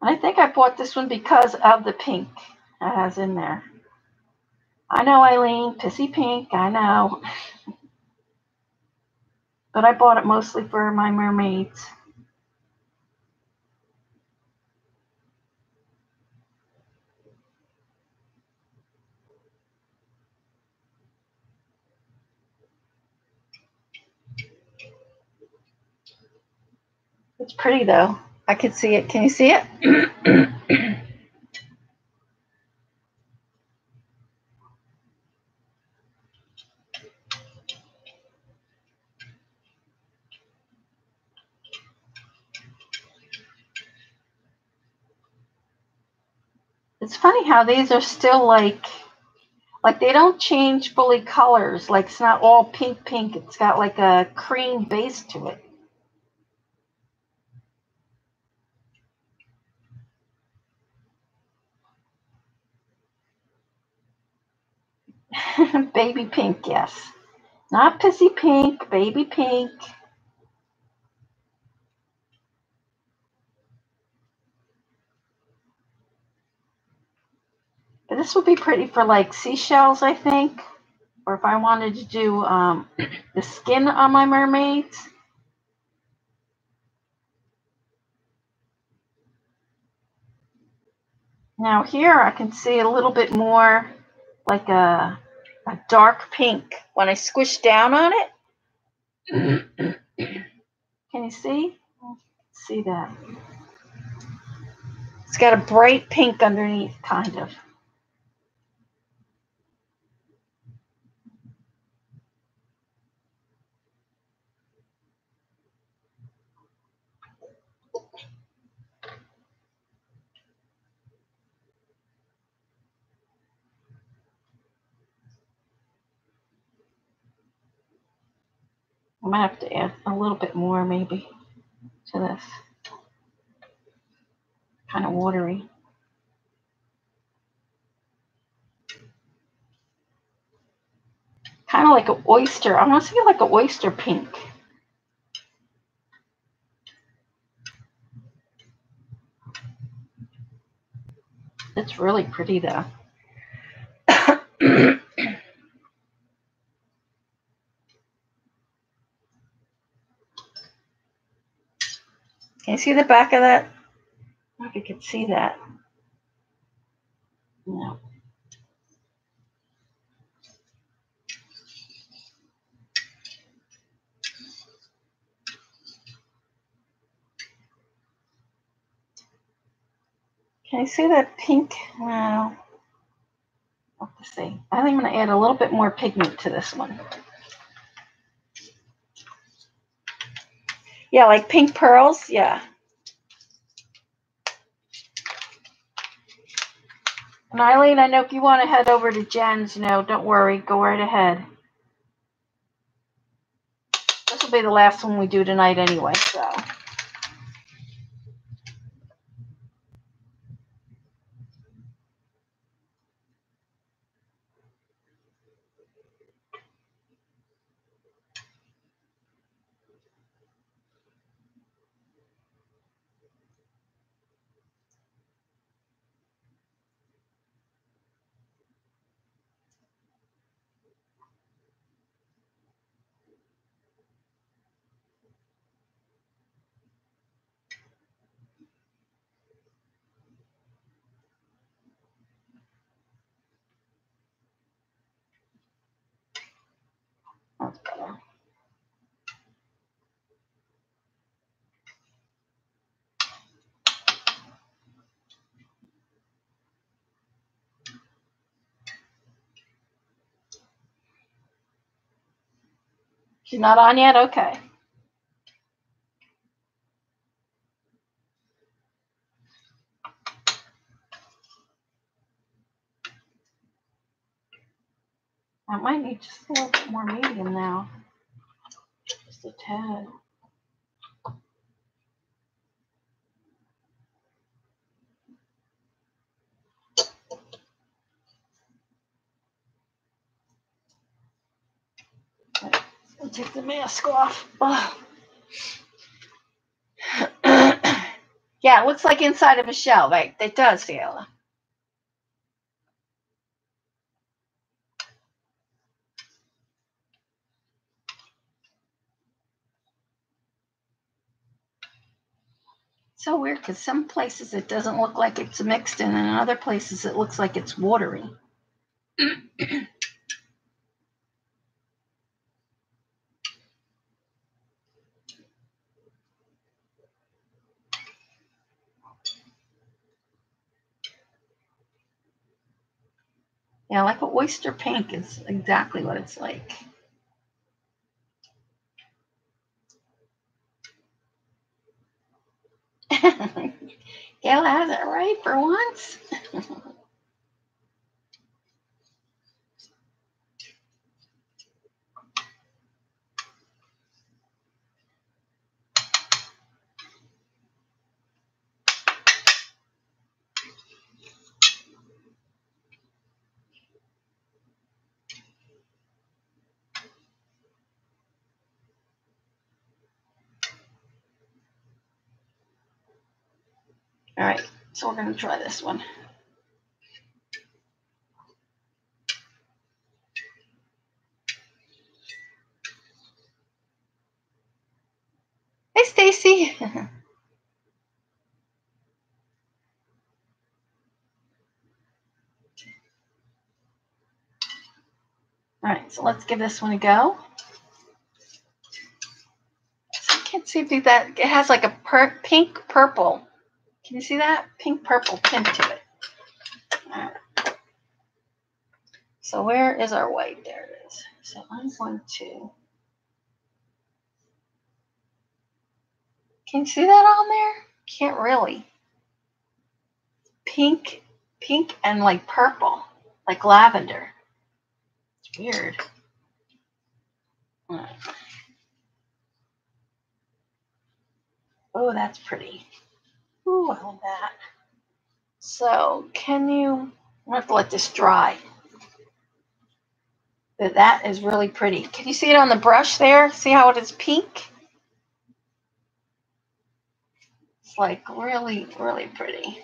I think I bought this one because of the pink that has in there. I know, Eileen, pissy pink, I know. But I bought it mostly for my mermaids. It's pretty, though. I can see it. Can you see it? It's funny how these are still like they don't change fully colors. Like it's not all pink, pink. It's got like a cream base to it. Baby pink, yes. Not pissy pink, baby pink. This would be pretty for like seashells, I think. Or if I wanted to do the skin on my mermaids. Now here I can see a little bit more like a dark pink. When I squish down on it, can you see? See that? It's got a bright pink underneath, kind of. I might have to add a little bit more maybe to this. Kind of watery. Kind of like an oyster. I want to see like an oyster pink. It's really pretty though. Can you see the back of that? I don't know if you can see that. No. Can you see that pink? No. I'll have to see. I think I'm going to add a little bit more pigment to this one. Yeah, like pink pearls, yeah. And Eileen, I know if you want to head over to Jen's, you know, don't worry, go right ahead. This will be the last one we do tonight anyway, so. That's better. She's not on yet? Okay. I might need just a little bit more medium now, just a tad. I'll take the mask off. Oh. Yeah, it looks like inside of a shell, right? It does, Fiala. So weird, because some places it doesn't look like it's mixed, and in other places it looks like it's watery. Yeah, like an oyster pink is exactly what it's like. Gail has it right for once. All right, so we're going to try this one. Hi, Stacy. All right, so let's give this one a go. I can't see if do that. It has like a pink purple. Can you see that? Pink purple tint to it. All right. So where is our white? There it is. So I'm going to. Can you see that on there? Can't really. Pink, pink, and like purple, like lavender. It's weird. All right. Oh, that's pretty. Ooh, I love that. So can you, I'm gonna have to let this dry. But that is really pretty. Can you see it on the brush there? See how it is pink? It's like really, really pretty.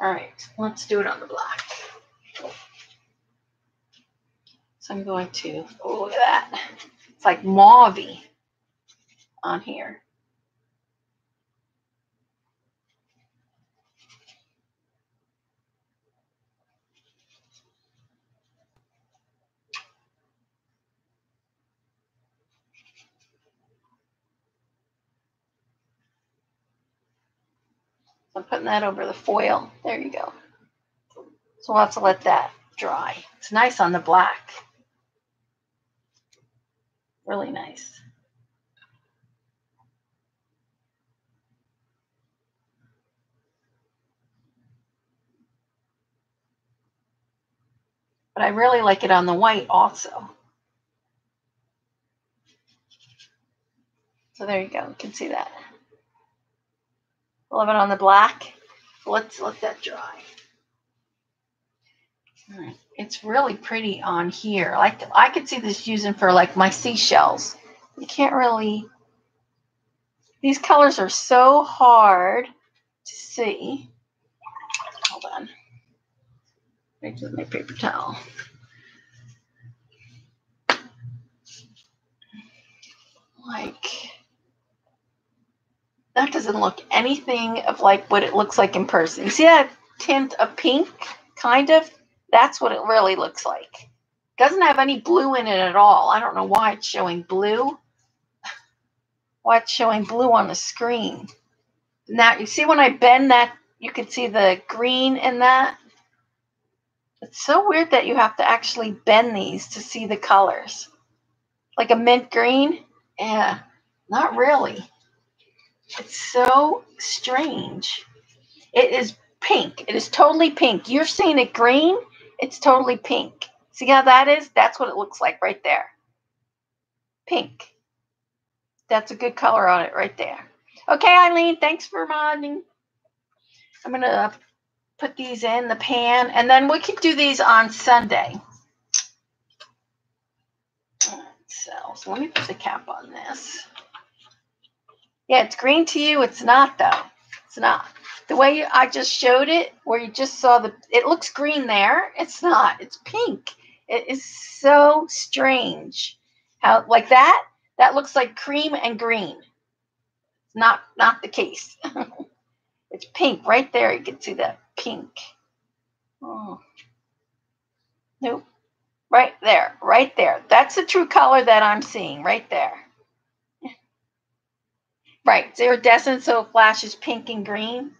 All right, let's do it on the black. So I'm going to, oh, look at that. It's like mauve-y on here. So I'm putting that over the foil. There you go. So we'll have to let that dry. It's nice on the black. Really nice. But I really like it on the white also. So there you go. You can see that. I love it on the black. Let's let that dry. All right. It's really pretty on here. Like I could see this using for like my seashells. You can't really. These colors are so hard to see. Hold on. Make it with my paper towel. Like. That doesn't look anything of like what it looks like in person. You see that tint of pink, kind of? That's what it really looks like. It doesn't have any blue in it at all. I don't know why it's showing blue. Why it's showing blue on the screen. Now, you see when I bend that, you can see the green in that. It's so weird that you have to actually bend these to see the colors. Like a mint green? Yeah, not really. It's so strange. It is pink. It is totally pink. You're seeing it green. It's totally pink. See how that is? That's what it looks like right there. Pink. That's a good color on it right there. Okay, Eileen, thanks for modding. I'm going to put these in the pan, and then we can do these on Sunday. So let me put the cap on this. Yeah, it's green to you. It's not, though. It's not. The way I just showed it, where you just saw the – it looks green there. It's not. It's pink. It is so strange. How like that? That looks like cream and green. It's not the case. It's pink. Right there you can see that pink. Oh. Nope. Right there. Right there. That's the true color that I'm seeing right there. Right, it's iridescent, so it flashes pink and green.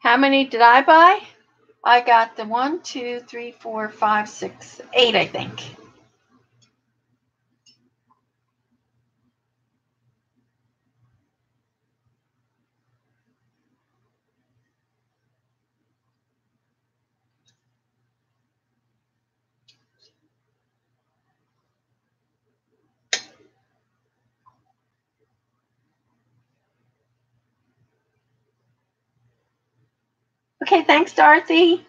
How many did I buy? I got the 1, 2, 3, 4, 5, 6, 8, I think. Okay, thanks, Dorothy.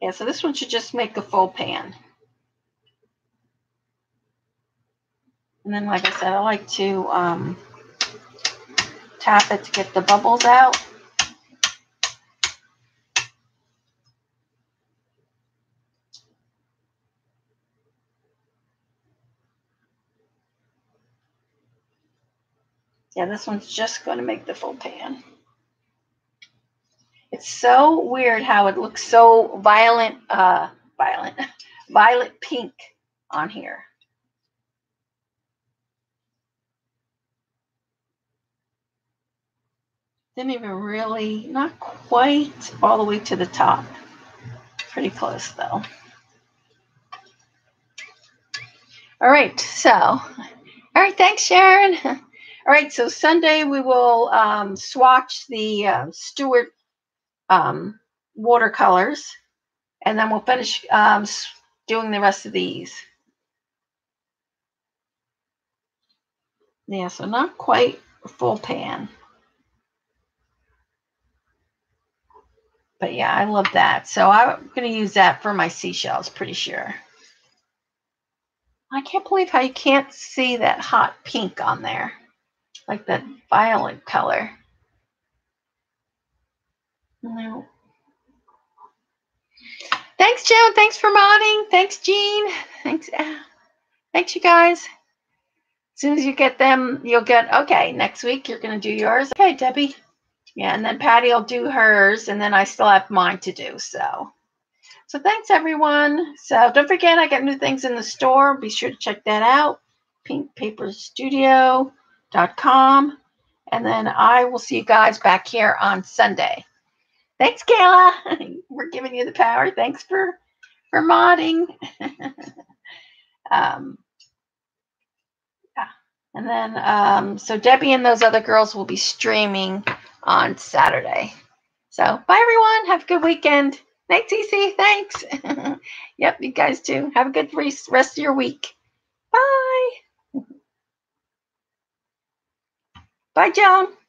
Yeah, so this one should just make a full pan. And then, like I said, I like to tap it to get the bubbles out. Yeah, this one's just going to make the full pan. It's so weird how it looks so violet pink on here. Didn't even really, not quite all the way to the top. Pretty close though. All right, so, all right, thanks, Sharon. All right, so Sunday we will swatch the Stuart watercolors, and then we'll finish doing the rest of these. Yeah, so not quite a full pan. But yeah, I love that. So I'm going to use that for my seashells, pretty sure. I can't believe how you can't see that hot pink on there. Like that violet color. No. Thanks, Joan. Thanks for modding. Thanks, Jean. Thanks. Thanks, you guys. As soon as you get them, you'll get, okay, next week you're going to do yours. Okay, Debbie. Yeah, and then Patty will do hers, and then I still have mine to do. So thanks, everyone. So don't forget, I got new things in the store. Be sure to check that out. paintandpaperstudio.com, and then I will see you guys back here on Sunday. Thanks, Kayla. We're giving you the power. Thanks for modding. Yeah. And then so Debbie and those other girls will be streaming on Saturday. So bye, everyone. Have a good weekend. Thanks, Cece. Thanks. Yep, you guys too. Have a good rest of your week. Bye. Bye, Joan.